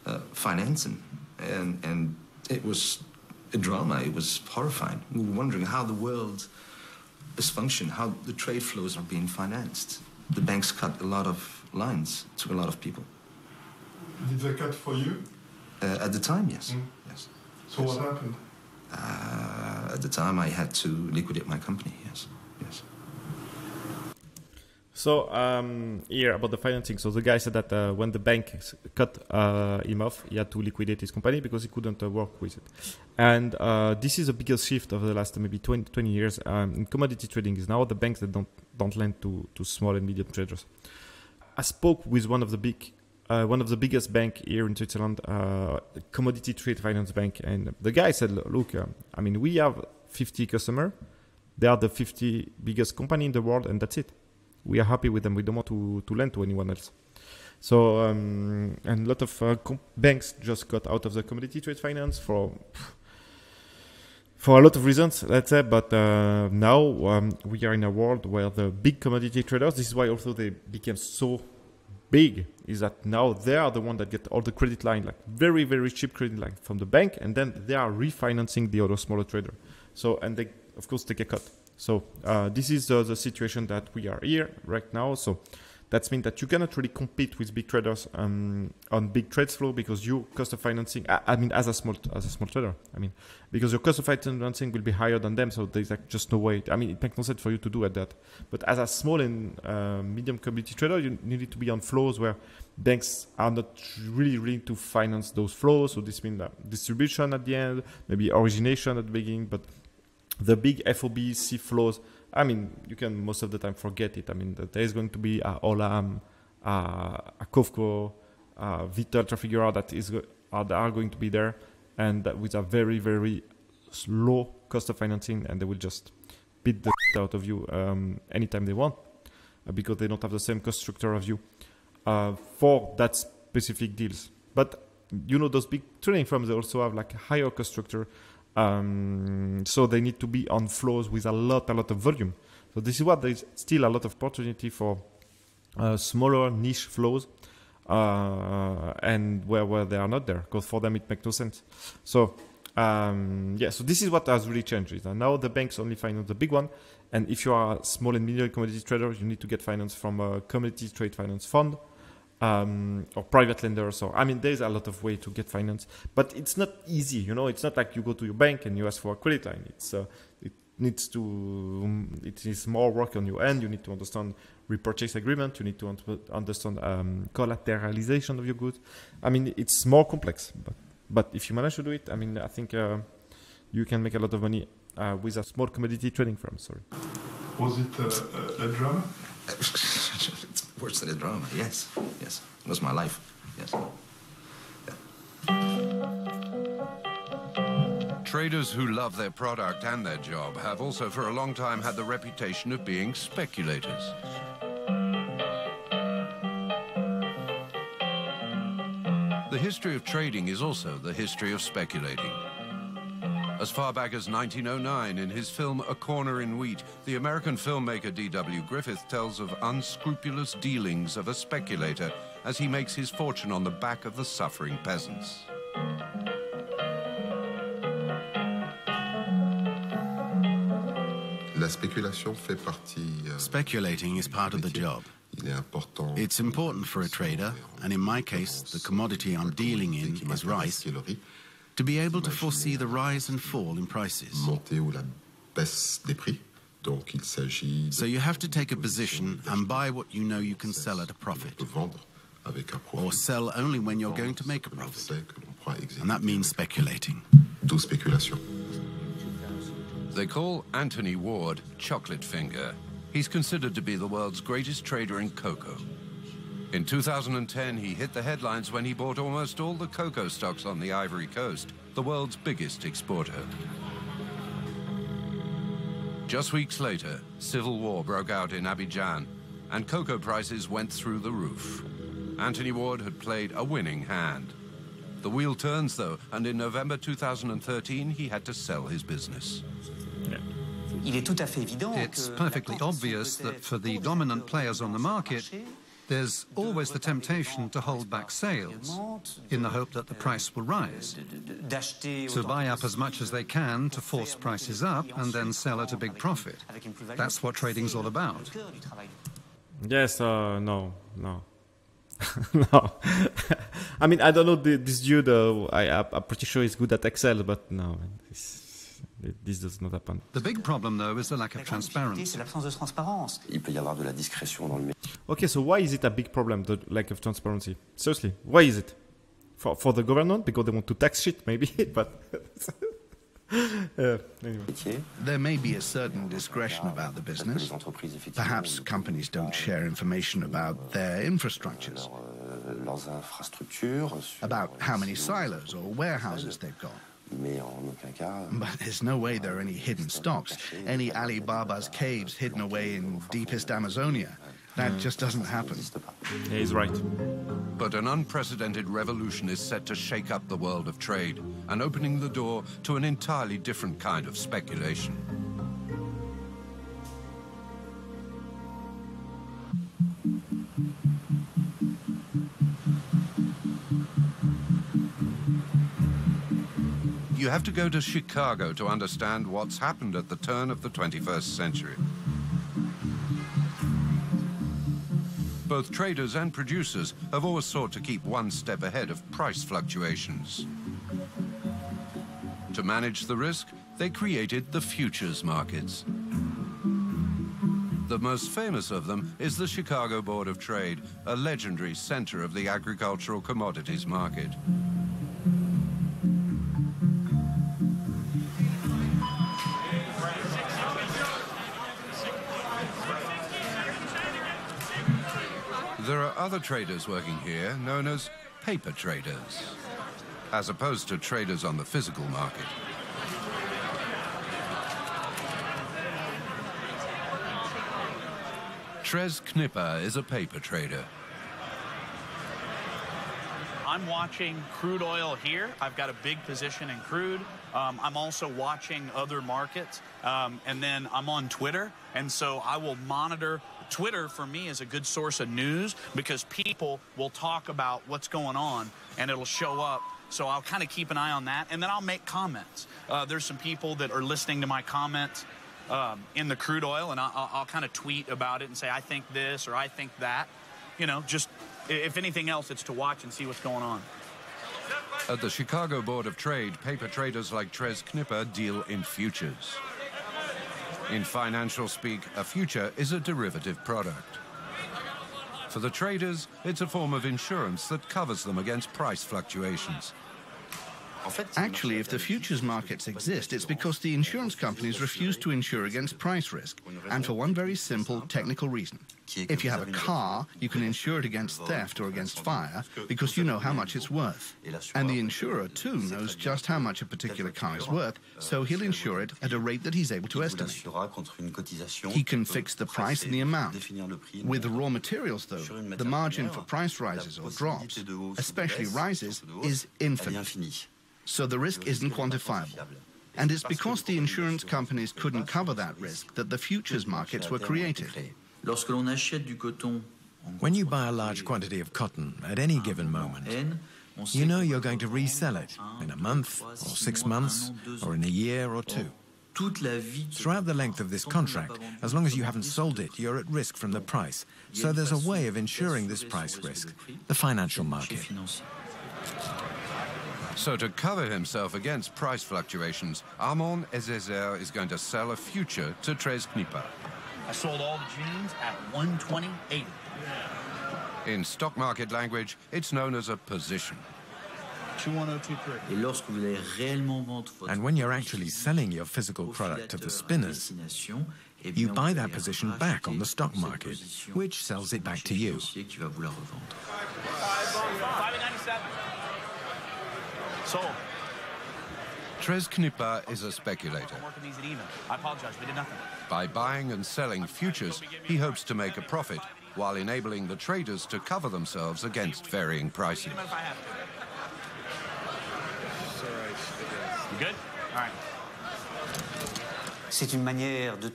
uh, financing, and and it was a drama. It was horrifying. We were wondering how the world is functioning, how the trade flows are being financed. The banks cut a lot of lines to a lot of people. Did they cut for you? Uh, at the time, yes. Mm. Yes. So yes. What happened? Uh, at the time, I had to liquidate my company, yes. Yes. So um, here about the financing. So the guy said that uh, when the bank cut uh, him off, he had to liquidate his company because he couldn't uh, work with it. And uh, this is the biggest shift of the last maybe twenty years. Um, in commodity trading is now the banks that don't don't lend to to small and medium traders. I spoke with one of the big, uh, one of the biggest bank here in Switzerland, uh, commodity trade finance bank, and the guy said, look, uh, I mean, we have fifty customers. They are the fifty biggest company in the world, and that's it. We are happy with them. We don't want to, to lend to anyone else. So um, and a lot of uh, com banks just got out of the commodity trade finance for for a lot of reasons, let's say. But uh, now um, we are in a world where the big commodity traders, this is why also they became so big, is that now they are the one that get all the credit line, like very, very cheap credit line from the bank, and then they are refinancing the other smaller trader. So, and they, of course, take a cut. So uh, this is uh, the situation that we are here right now. So that means that you cannot really compete with big traders um, on big trades flow, because your cost of financing, I, I mean, as a small as a small trader, I mean, because your cost of financing will be higher than them. So there's like just no way. I mean, it makes no sense for you to do at that. But as a small and uh, medium commodity trader, you need to be on flows where banks are not really willing to finance those flows. So this means that distribution at the end, maybe origination at the beginning, but the big F O B C flows, I mean, you can most of the time forget it. I mean, there is going to be a Olam, a, a Cofco, a Vitol, Trafigura that is that are going to be there, and with a very, very low cost of financing, and they will just beat the shit out of you um, anytime they want, because they don't have the same cost structure of you uh, for that specific deals. But you know, those big trading firms, they also have like a higher cost structure. Um, so they need to be on flows with a lot, a lot of volume. So this is what there is still a lot of opportunity for uh, smaller niche flows, uh, and where where they are not there, because for them it makes no sense. So um, yeah, so this is what has really changed. And now the banks only finance the big one, and if you are a small and medium commodity trader, you need to get finance from a commodity trade finance fund, um or private lenders. So I mean, there's a lot of way to get finance, but it's not easy, you know. It's not like you go to your bank and you ask for a credit line. It's uh, it needs to um, it is more work on your end. You need to understand repurchase agreement, you need to un understand um collateralization of your goods. I mean, it's more complex, but but if you manage to do it, I mean, I think uh, you can make a lot of money uh, with a small commodity trading firm. Sorry, was it uh, a drama? It's worse than a drama, yes. Yes. It was my life. Yes. Yeah. Traders who love their product and their job have also for a long time had the reputation of being speculators. The history of trading is also the history of speculating. As far back as nineteen oh nine, in his film A Corner in Wheat, the American filmmaker D W Griffith tells of unscrupulous dealings of a speculator as he makes his fortune on the back of the suffering peasants. Speculating is part of the job. It's important for a trader, and in my case, the commodity I'm dealing in is rice, to be able to foresee the rise and fall in prices. So you have to take a position and buy what you know you can sell at a profit, or sell only when you're going to make a profit. And that means speculating. They call Anthony Ward Chocolate Finger. He's considered to be the world's greatest trader in cocoa. In two thousand ten, he hit the headlines when he bought almost all the cocoa stocks on the Ivory Coast, the world's biggest exporter. Just weeks later, civil war broke out in Abidjan, and cocoa prices went through the roof. Anthony Ward had played a winning hand. The wheel turns, though, and in November two thousand thirteen, he had to sell his business. It's perfectly obvious that for the dominant players on the market, there's always the temptation to hold back sales in the hope that the price will rise, to buy up as much as they can to force prices up and then sell at a big profit. That's what trading's all about. Yes, uh, no, no. No. I mean, I don't know, this dude, uh, I, I'm pretty sure he's good at Excel, but no, it's... This does not happen. The big problem, though, is the lack of transparency. Okay, so why is it a big problem, the lack of transparency? Seriously, why is it? For, for the government? Because they want to tax shit, maybe, but... uh, anyway. There may be a certain discretion about the business. Perhaps companies don't share information about their infrastructures, about how many silos or warehouses they've got. But there's no way there are any hidden stocks, any Alibaba's caves hidden away in deepest Amazonia, That just doesn't happen. Yeah, he's right. But an unprecedented revolution is set to shake up the world of trade and opening the door to an entirely different kind of speculation. You have to go to Chicago to understand what's happened at the turn of the twenty-first century. Both traders and producers have always sought to keep one step ahead of price fluctuations. To manage the risk, they created the futures markets. The most famous of them is the Chicago Board of Trade, a legendary center of the agricultural commodities market. There are other traders working here known as paper traders, as opposed to traders on the physical market. Tres Knipper is a paper trader. I'm watching crude oil here. I've got a big position in crude. Um, I'm also watching other markets. Um, and then I'm on Twitter, and so I will monitor. Twitter, for me, is a good source of news because people will talk about what's going on, and it'll show up. So I'll kind of keep an eye on that, and then I'll make comments. Uh, there's some people that are listening to my comments um, in the crude oil, and I'll, I'll kind of tweet about it and say, I think this or I think that. You know, just if anything else, it's to watch and see what's going on. At the Chicago Board of Trade, paper traders like Tres Knipper deal in futures. In financial speak, a future is a derivative product. For the traders, it's a form of insurance that covers them against price fluctuations. Actually, if the futures markets exist, it's because the insurance companies refuse to insure against price risk, and for one very simple technical reason. If you have a car, you can insure it against theft or against fire because you know how much it's worth. And the insurer, too, knows just how much a particular car is worth, so he'll insure it at a rate that he's able to estimate. He can fix the price and the amount. With raw materials, though, the margin for price rises or drops, especially rises, is infinite. So the risk isn't quantifiable. And it's because the insurance companies couldn't cover that risk that the futures markets were created. When you buy a large quantity of cotton at any given moment, you know you're going to resell it in a month, or six months, or in a year or two. Throughout the length of this contract, as long as you haven't sold it, you're at risk from the price. So there's a way of ensuring this price risk, the financial market. So to cover himself against price fluctuations, Armand Ezerzer is going to sell a future to Tres Knipper. I sold all the jeans at one twenty eighty. In stock market language, it's known as a position. And when you're actually selling your physical product to the spinners, you buy that position back on the stock market, which sells it back to you. Sold. Tres Knipper is a speculator. I apologize, we did nothing. By buying and selling futures, he hopes to make a profit while enabling the traders to cover themselves against varying prices. You good? All right.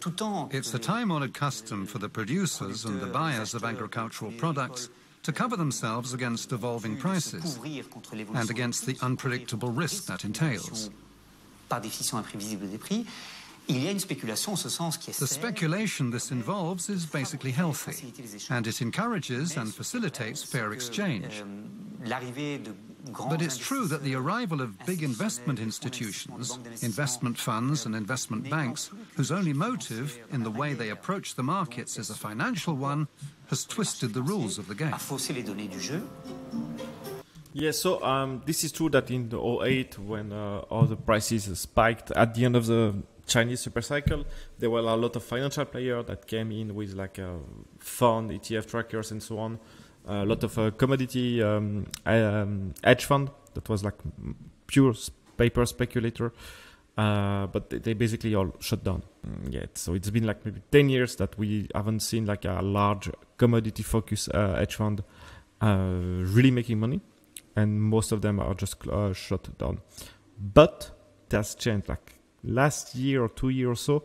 It's a time-honored custom for the producers and the buyers of agricultural products to cover themselves against evolving prices and against the unpredictable risk that entails. The speculation this involves is basically healthy, and it encourages and facilitates fair exchange. But it's true that the arrival of big investment institutions, investment funds and investment banks, whose only motive in the way they approach the markets is a financial one, has twisted the rules of the game. Yeah, so um, this is true that in oh eight, when uh, all the prices spiked at the end of the Chinese super cycle, there were a lot of financial players that came in with like a fund, E T F trackers and so on. A lot of uh, commodity um, um, hedge fund that was like pure paper speculator. Uh, but they basically all shut down yet. So it's been like maybe ten years that we haven't seen like a large commodity focus uh, hedge fund uh, really making money. And most of them are just uh, shut down. But that's changed. Like last year or two years or so,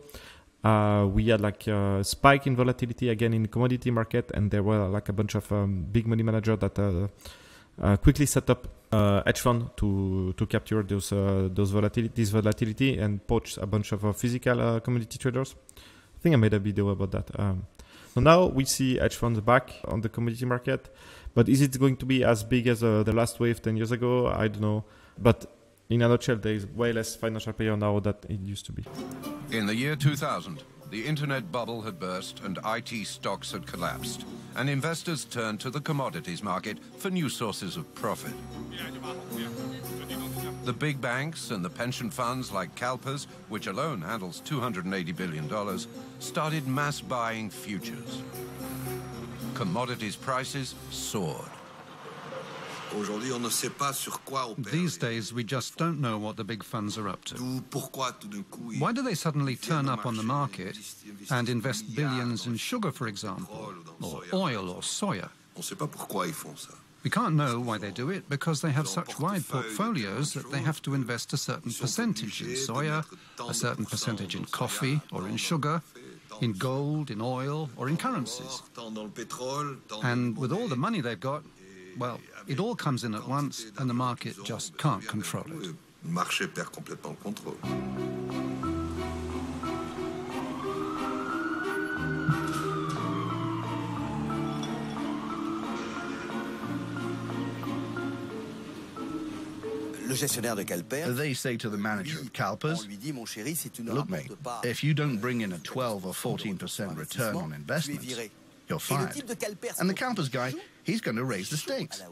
uh, we had like a spike in volatility again in the commodity market. And there were like a bunch of um, big money managers that uh, uh, quickly set up Uh, hedge fund to to capture those uh, those volatility this volatility and poach a bunch of uh, physical uh, commodity traders. I think I made a video about that. Um, so now we see hedge funds back on the commodity market, but is it going to be as big as uh, the last wave ten years ago? I don't know. But in a nutshell, there is way less financial player now than it used to be. In the year two thousand, the internet bubble had burst and I T stocks had collapsed, and investors turned to the commodities market for new sources of profit. The big banks and the pension funds like CalPERS, which alone handles two hundred eighty billion dollars, started mass buying futures. Commodities prices soared. These days, we just don't know what the big funds are up to. Why do they suddenly turn up on the market and invest billions in sugar, for example, or oil or soya? We can't know why they do it, because they have such wide portfolios that they have to invest a certain percentage in soya, a certain percentage in coffee or in sugar, in gold, in oil or in currencies. And with all the money they've got, well, it all comes in at once, and the market just can't control it. They say to the manager of CalPERS, look mate, if you don't bring in a twelve or fourteen percent return on investments, you're fired. And the CalPERS guy, he's going to raise the stakes.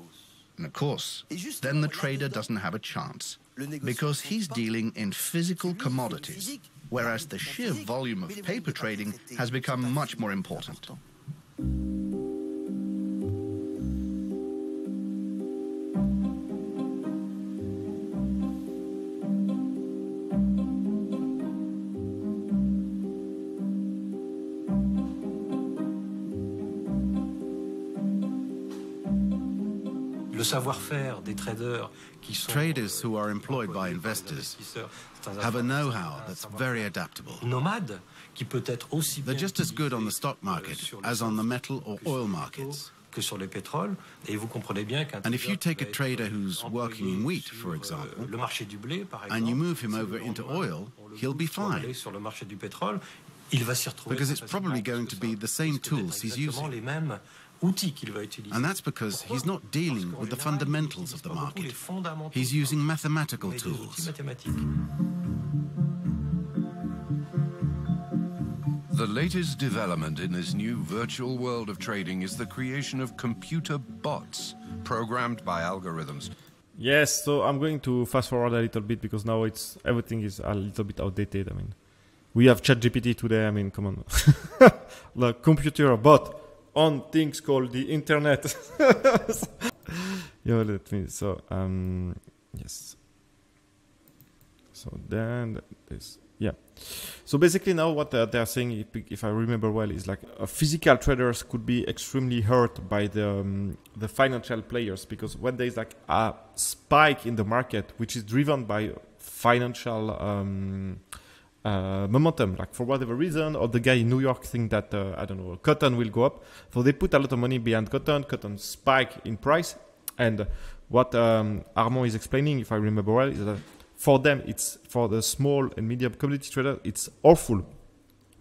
And of course, then the trader doesn't have a chance, because he's dealing in physical commodities, whereas the sheer volume of paper trading has become much more important. Traders who are employed by investors have a know-how that's very adaptable. They're just as good on the stock market as on the metal or oil markets. And if you take a trader who's working in wheat, for example, and you move him over into oil, he'll be fine, because it's probably going to be the same tools he's using. And that's because he's not dealing with the fundamentals of the market. He's using mathematical tools. The latest development in this new virtual world of trading is the creation of computer bots programmed by algorithms. Yes, so I'm going to fast forward a little bit, because now it's everything is a little bit outdated. I mean, we have ChatGPT today. I mean, come on. The computer bot on things called the internet. Yeah, let me, so, um, yes. So then this, yeah. So basically now what uh, they're saying, if, if I remember well, is like uh, physical traders could be extremely hurt by the, um, the financial players, because when there is like a spike in the market, which is driven by financial um, Uh, momentum, like for whatever reason, or the guy in New York think that, uh, I don't know, cotton will go up. So they put a lot of money behind cotton, cotton spike in price. And what um, Armand is explaining, if I remember well, is that for them, it's for the small and medium commodity trader, it's awful.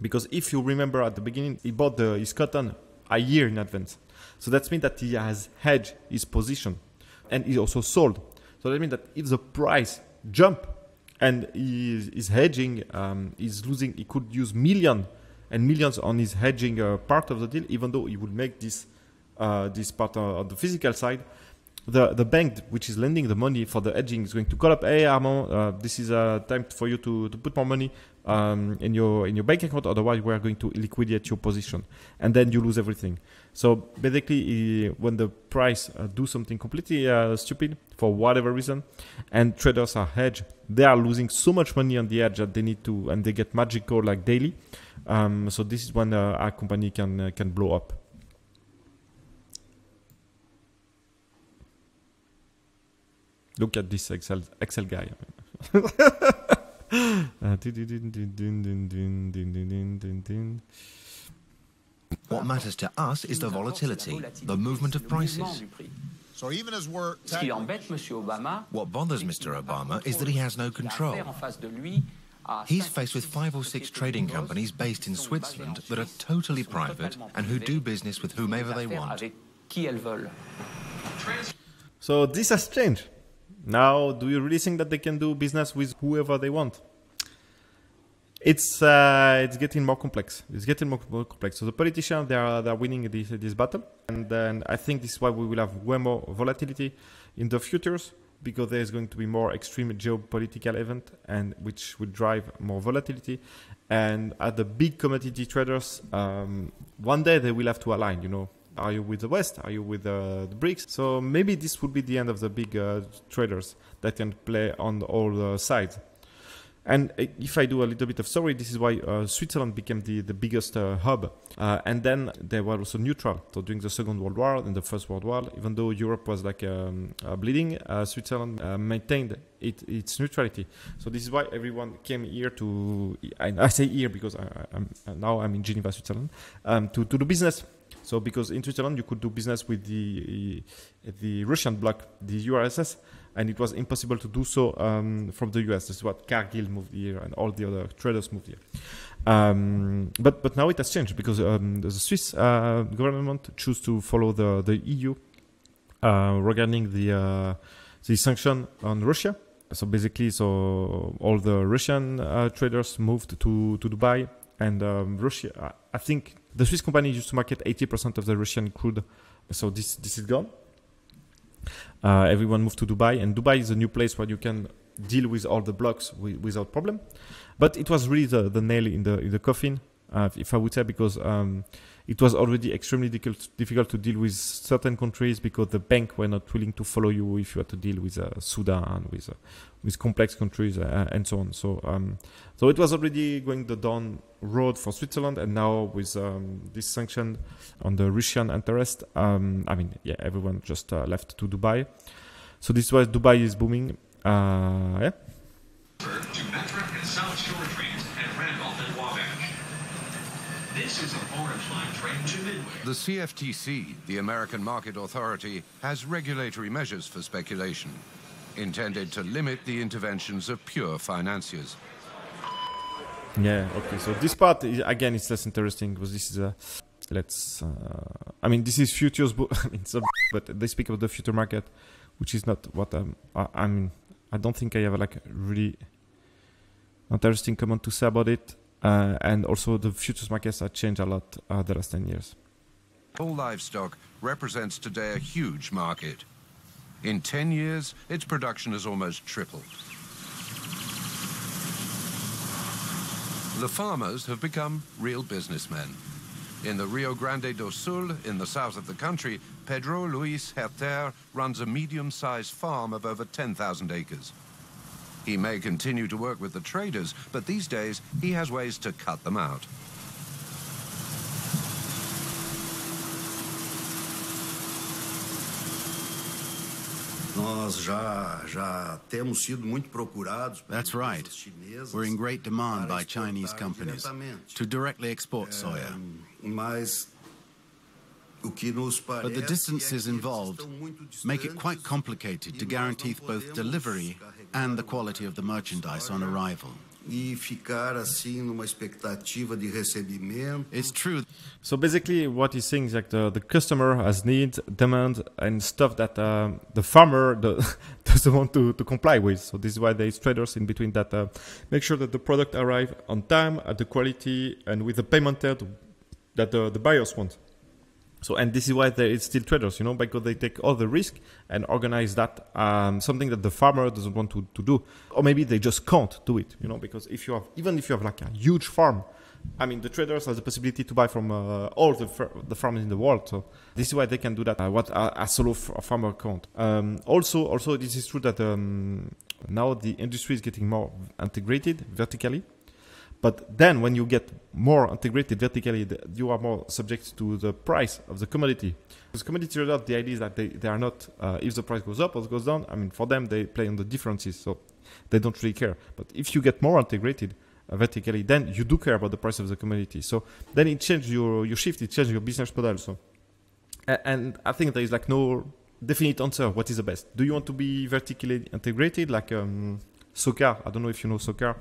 Because if you remember at the beginning, he bought the, his cotton a year in advance. So that means that he has hedged his position, and he also sold. So that means that if the price jump, and he is hedging, um, he's losing, he could use millions and millions on his hedging uh, part of the deal, even though he would make this, uh, this part on the physical side. the the bank which is lending the money for the hedging is going to call up, hey Armand, uh, this is a time for you to, to put more money um, in your in your bank account, otherwise we are going to liquidate your position, and then you lose everything. So basically, when the price uh, do something completely uh, stupid for whatever reason, and traders are hedged, they are losing so much money on the edge that they need to, and they get magical like daily. Um, so this is when uh, our company can uh, can blow up. Look at this Excel Excel guy. What matters to us is the volatility, the movement of prices. So even as we're what bothers Mister Obama is that he has no control. He's faced with five or six trading companies based in Switzerland that are totally private and who do business with whomever they want. So this has changed. Now, do you really think that they can do business with whoever they want? It's uh, it's getting more complex. It's getting more, more complex. So the politicians, they are, they are winning this, this battle. And then I think this is why we will have way more volatility in the futures, because there is going to be more extreme geopolitical event, and which will drive more volatility. And at the big commodity traders, um, one day they will have to align, you know. Are you with the West? Are you with uh, the BRICS? So maybe this would be the end of the big uh, traders that can play on all uh, sides. And if I do a little bit of story, this is why uh, Switzerland became the, the biggest uh, hub. Uh, and then they were also neutral. So during the Second World War and the First World War, even though Europe was like um, uh, bleeding, uh, Switzerland uh, maintained it, its neutrality. So this is why everyone came here to, and I say here because I, I'm, now I'm in Geneva, Switzerland, um, to, to do business. So because in Switzerland you could do business with the the Russian bloc, the U R S S, and it was impossible to do so um, from the U S. This is what Cargill moved here and all the other traders moved here. Um, but but now it has changed because um, the Swiss uh, government chose to follow the the E U uh, regarding the uh, the sanction on Russia. So basically, so all the Russian uh, traders moved to to Dubai. And um, Russia, I think the Swiss company used to market eighty percent of the Russian crude. So this this is gone. Uh, everyone moved to Dubai. And Dubai is a new place where you can deal with all the blocks without problem. But it was really the, the nail in the, in the coffin, uh, if I would say, because um, it was already extremely difficult to deal with certain countries because the bank were not willing to follow you if you had to deal with uh, Sudan, with uh, with complex countries uh, and so on. So um, so it was already going the down road for Switzerland, and now with um, this sanction on the Russian interest, um, I mean, yeah, everyone just uh, left to Dubai. So this is why Dubai is booming. Uh, yeah. This is an orange line train to Midway. The C F T C, the American Market Authority, has regulatory measures for speculation, intended to limit the interventions of pure financiers. Yeah, okay, so this part, is, again, it's less interesting, because this is a... Let's... Uh, I mean, this is futures... I mean, it's a, but they speak about the future market, which is not what I'm... I, I'm I don't think I have, like, really interesting comment to say about it. Uh, and also the futures markets have changed a lot uh, the last ten years. Whole livestock represents today a huge market. In ten years, its production has almost tripled. The farmers have become real businessmen. In the Rio Grande do Sul, in the south of the country, Pedro Luis Herter runs a medium-sized farm of over ten thousand acres. He may continue to work with the traders, but these days he has ways to cut them out. That's right. We're in great demand by Chinese companies to directly export soya. But the distances involved make it quite complicated to guarantee both delivery and the quality of the merchandise on arrival. It's true. So basically what he's saying is like the, the customer has need, demand, and stuff that uh, the farmer the doesn't want to, to comply with. So this is why there is traders in between that uh, make sure that the product arrive on time, at the quality, and with the payment that the, the buyers want. So, and this is why there is still traders, you know, because they take all the risk and organize that, um, something that the farmer doesn't want to, to do. Or maybe they just can't do it, you know, because if you have, even if you have like a huge farm, I mean, the traders have the possibility to buy from uh, all the, the farms in the world. So this is why they can do that, uh, what a, a solo f a farmer can't. Um, also, also, this is true that um, now the industry is getting more integrated vertically. But then when you get more integrated vertically, you are more subject to the price of the commodity. Because commodity traders, the idea is that they, they are not, uh, if the price goes up or goes down, I mean, for them, they play on the differences, so they don't really care. But if you get more integrated uh, vertically, then you do care about the price of the commodity. So then it changes your, your shift, it changes your business model. So, and, and I think there is like no definite answer. What is the best? Do you want to be vertically integrated? Like um, SoCAR, I don't know if you know SoCAR.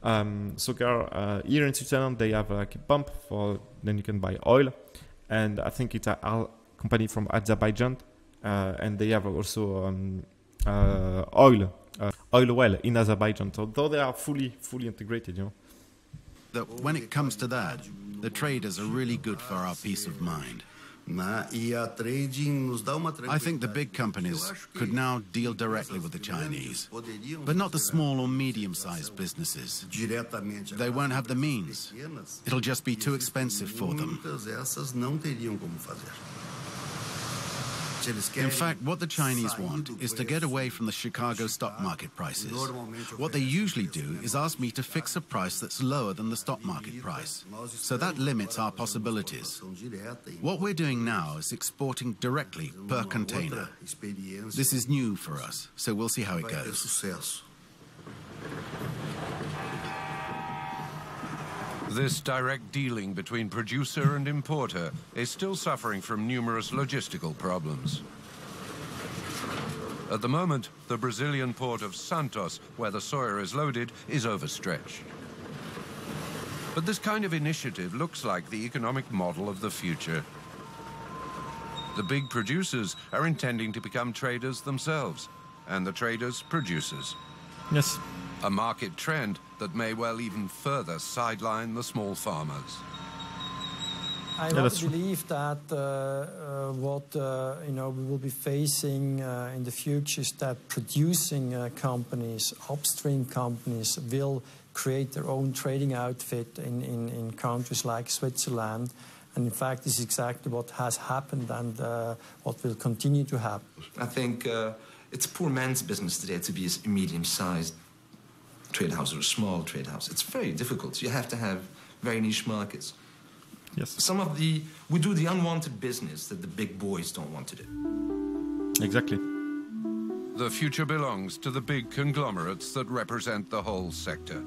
Um, SoCAR uh, here in Switzerland, they have like a pump for then you can buy oil, and I think it's a company from Azerbaijan, uh, and they have also um, uh, oil uh, oil well in Azerbaijan. So though they are fully fully integrated, you know. That when it comes to that, the traders are really good for our peace of mind. I think the big companies could now deal directly with the Chinese, but not the small or medium-sized businesses. They won't have the means. It'll just be too expensive for them. In fact, what the Chinese want is to get away from the Chicago stock market prices. What they usually do is ask me to fix a price that's lower than the stock market price. So that limits our possibilities. What we're doing now is exporting directly per container. This is new for us, so we'll see how it goes. This direct dealing between producer and importer is still suffering from numerous logistical problems. At the moment, the Brazilian port of Santos, where the soya is loaded, is overstretched. But this kind of initiative looks like the economic model of the future. The big producers are intending to become traders themselves, and the traders producers. Yes. A market trend that may well even further sideline the small farmers. I yeah, don't believe that uh, uh, what uh, you know we will be facing uh, in the future is that producing uh, companies, upstream companies, will create their own trading outfit in, in, in countries like Switzerland. And in fact, this is exactly what has happened and uh, what will continue to happen. I think uh, it's a poor man's business today to be a medium-sized trade house or a small trade house. It's very difficult. You have to have very niche markets. Yes. Some of the, we do the unwanted business that the big boys don't want to do. Exactly. The future belongs to the big conglomerates that represent the whole sector.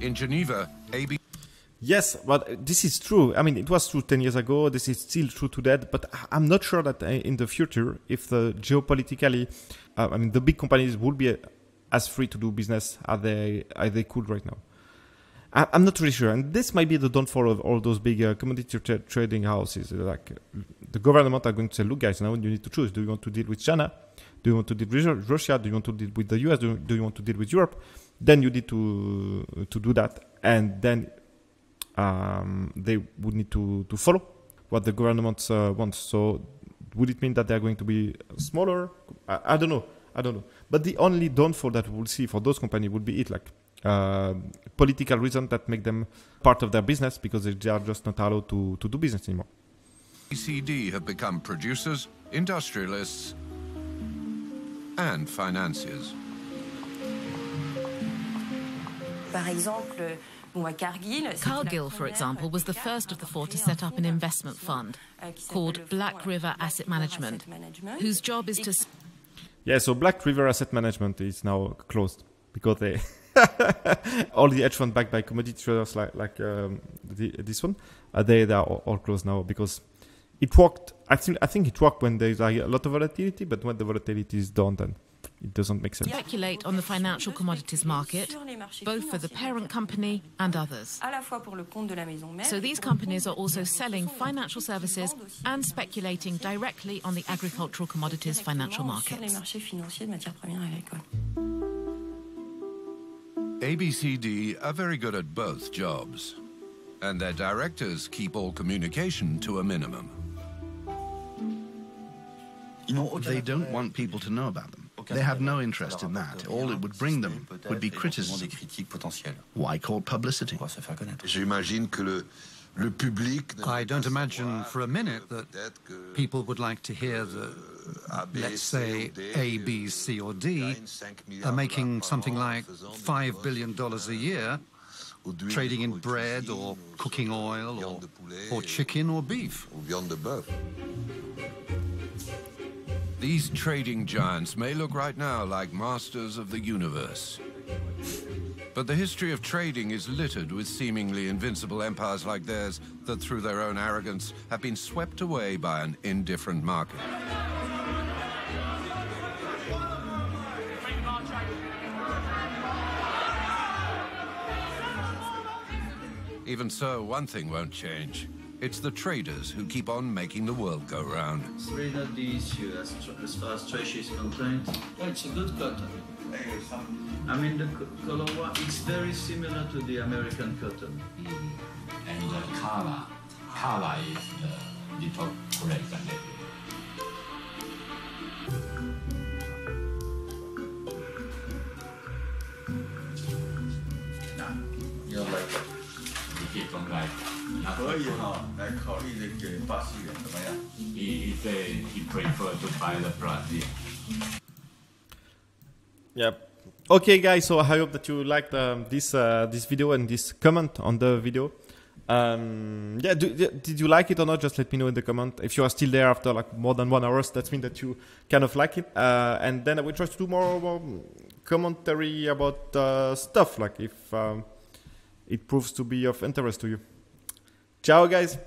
In Geneva, A B C D. Yes, but this is true. I mean, it was true ten years ago. This is still true today, but I'm not sure that in the future, if the geopolitically, uh, I mean, the big companies would be as free to do business as they, as they could right now. I, I'm not really sure. And this might be the downfall of all those big uh, commodity tra trading houses. Like uh, the government are going to say, look, guys, now you need to choose. Do you want to deal with China? Do you want to deal with Russia? Do you want to deal with the U S? Do, do you want to deal with Europe? Then you need to, to do that. And then Um, they would need to, to follow what the government uh, wants. So would it mean that they are going to be smaller? I, I don't know. I don't know. But the only downfall that we'll see for those companies would be it, like uh, political reasons that make them part of their business because they are just not allowed to, to do business anymore. A B C D have become producers, industrialists, and financiers. For example, Cargill, for example, was the first of the four to set up an investment fund called Black River Asset Management, whose job is to... Yeah, so Black River Asset Management is now closed because they... all the hedge funds backed by commodity traders like, like um, the, this one, uh, they, they are all, all closed now because it worked. I think, I think it worked when there's like a lot of volatility, but when the volatility is down, then it doesn't make sense. Speculate on the financial commodities market, both for the parent company and others. So these companies are also selling financial services and speculating directly on the agricultural commodities financial markets. A B C D are very good at both jobs. and their directors keep all communication to a minimum. They don't want people to know about them. They have no interest in that. All it would bring them would be criticism. Why court publicity? I don't imagine for a minute that people would like to hear that, let's say, A, B, C or D are making something like five billion dollars a year trading in bread or cooking oil or, or chicken or beef. These trading giants may look right now like masters of the universe. But the history of trading is littered with seemingly invincible empires like theirs that, through their own arrogance, have been swept away by an indifferent market. Even so, one thing won't change. It's the traders who keep on making the world go round. It's really not the issue as, as far as treasury is concerned. Yeah, it's a good cotton. I mean, the color one, it's very similar to the American cotton. Mm-hmm. And the color, color is the, the top correct. No, you don't like that. You don't like that. He said he preferred to buy the Brazil. Yep. Okay, guys. So I hope that you liked um, this uh, this video and this comment on the video. Um, yeah. Do, did you like it or not? Just let me know in the comment. If you are still there after like more than one hour, that means that you kind of like it. Uh, and then I will try to do more, more commentary about uh, stuff like if um, it proves to be of interest to you. Ciao guys!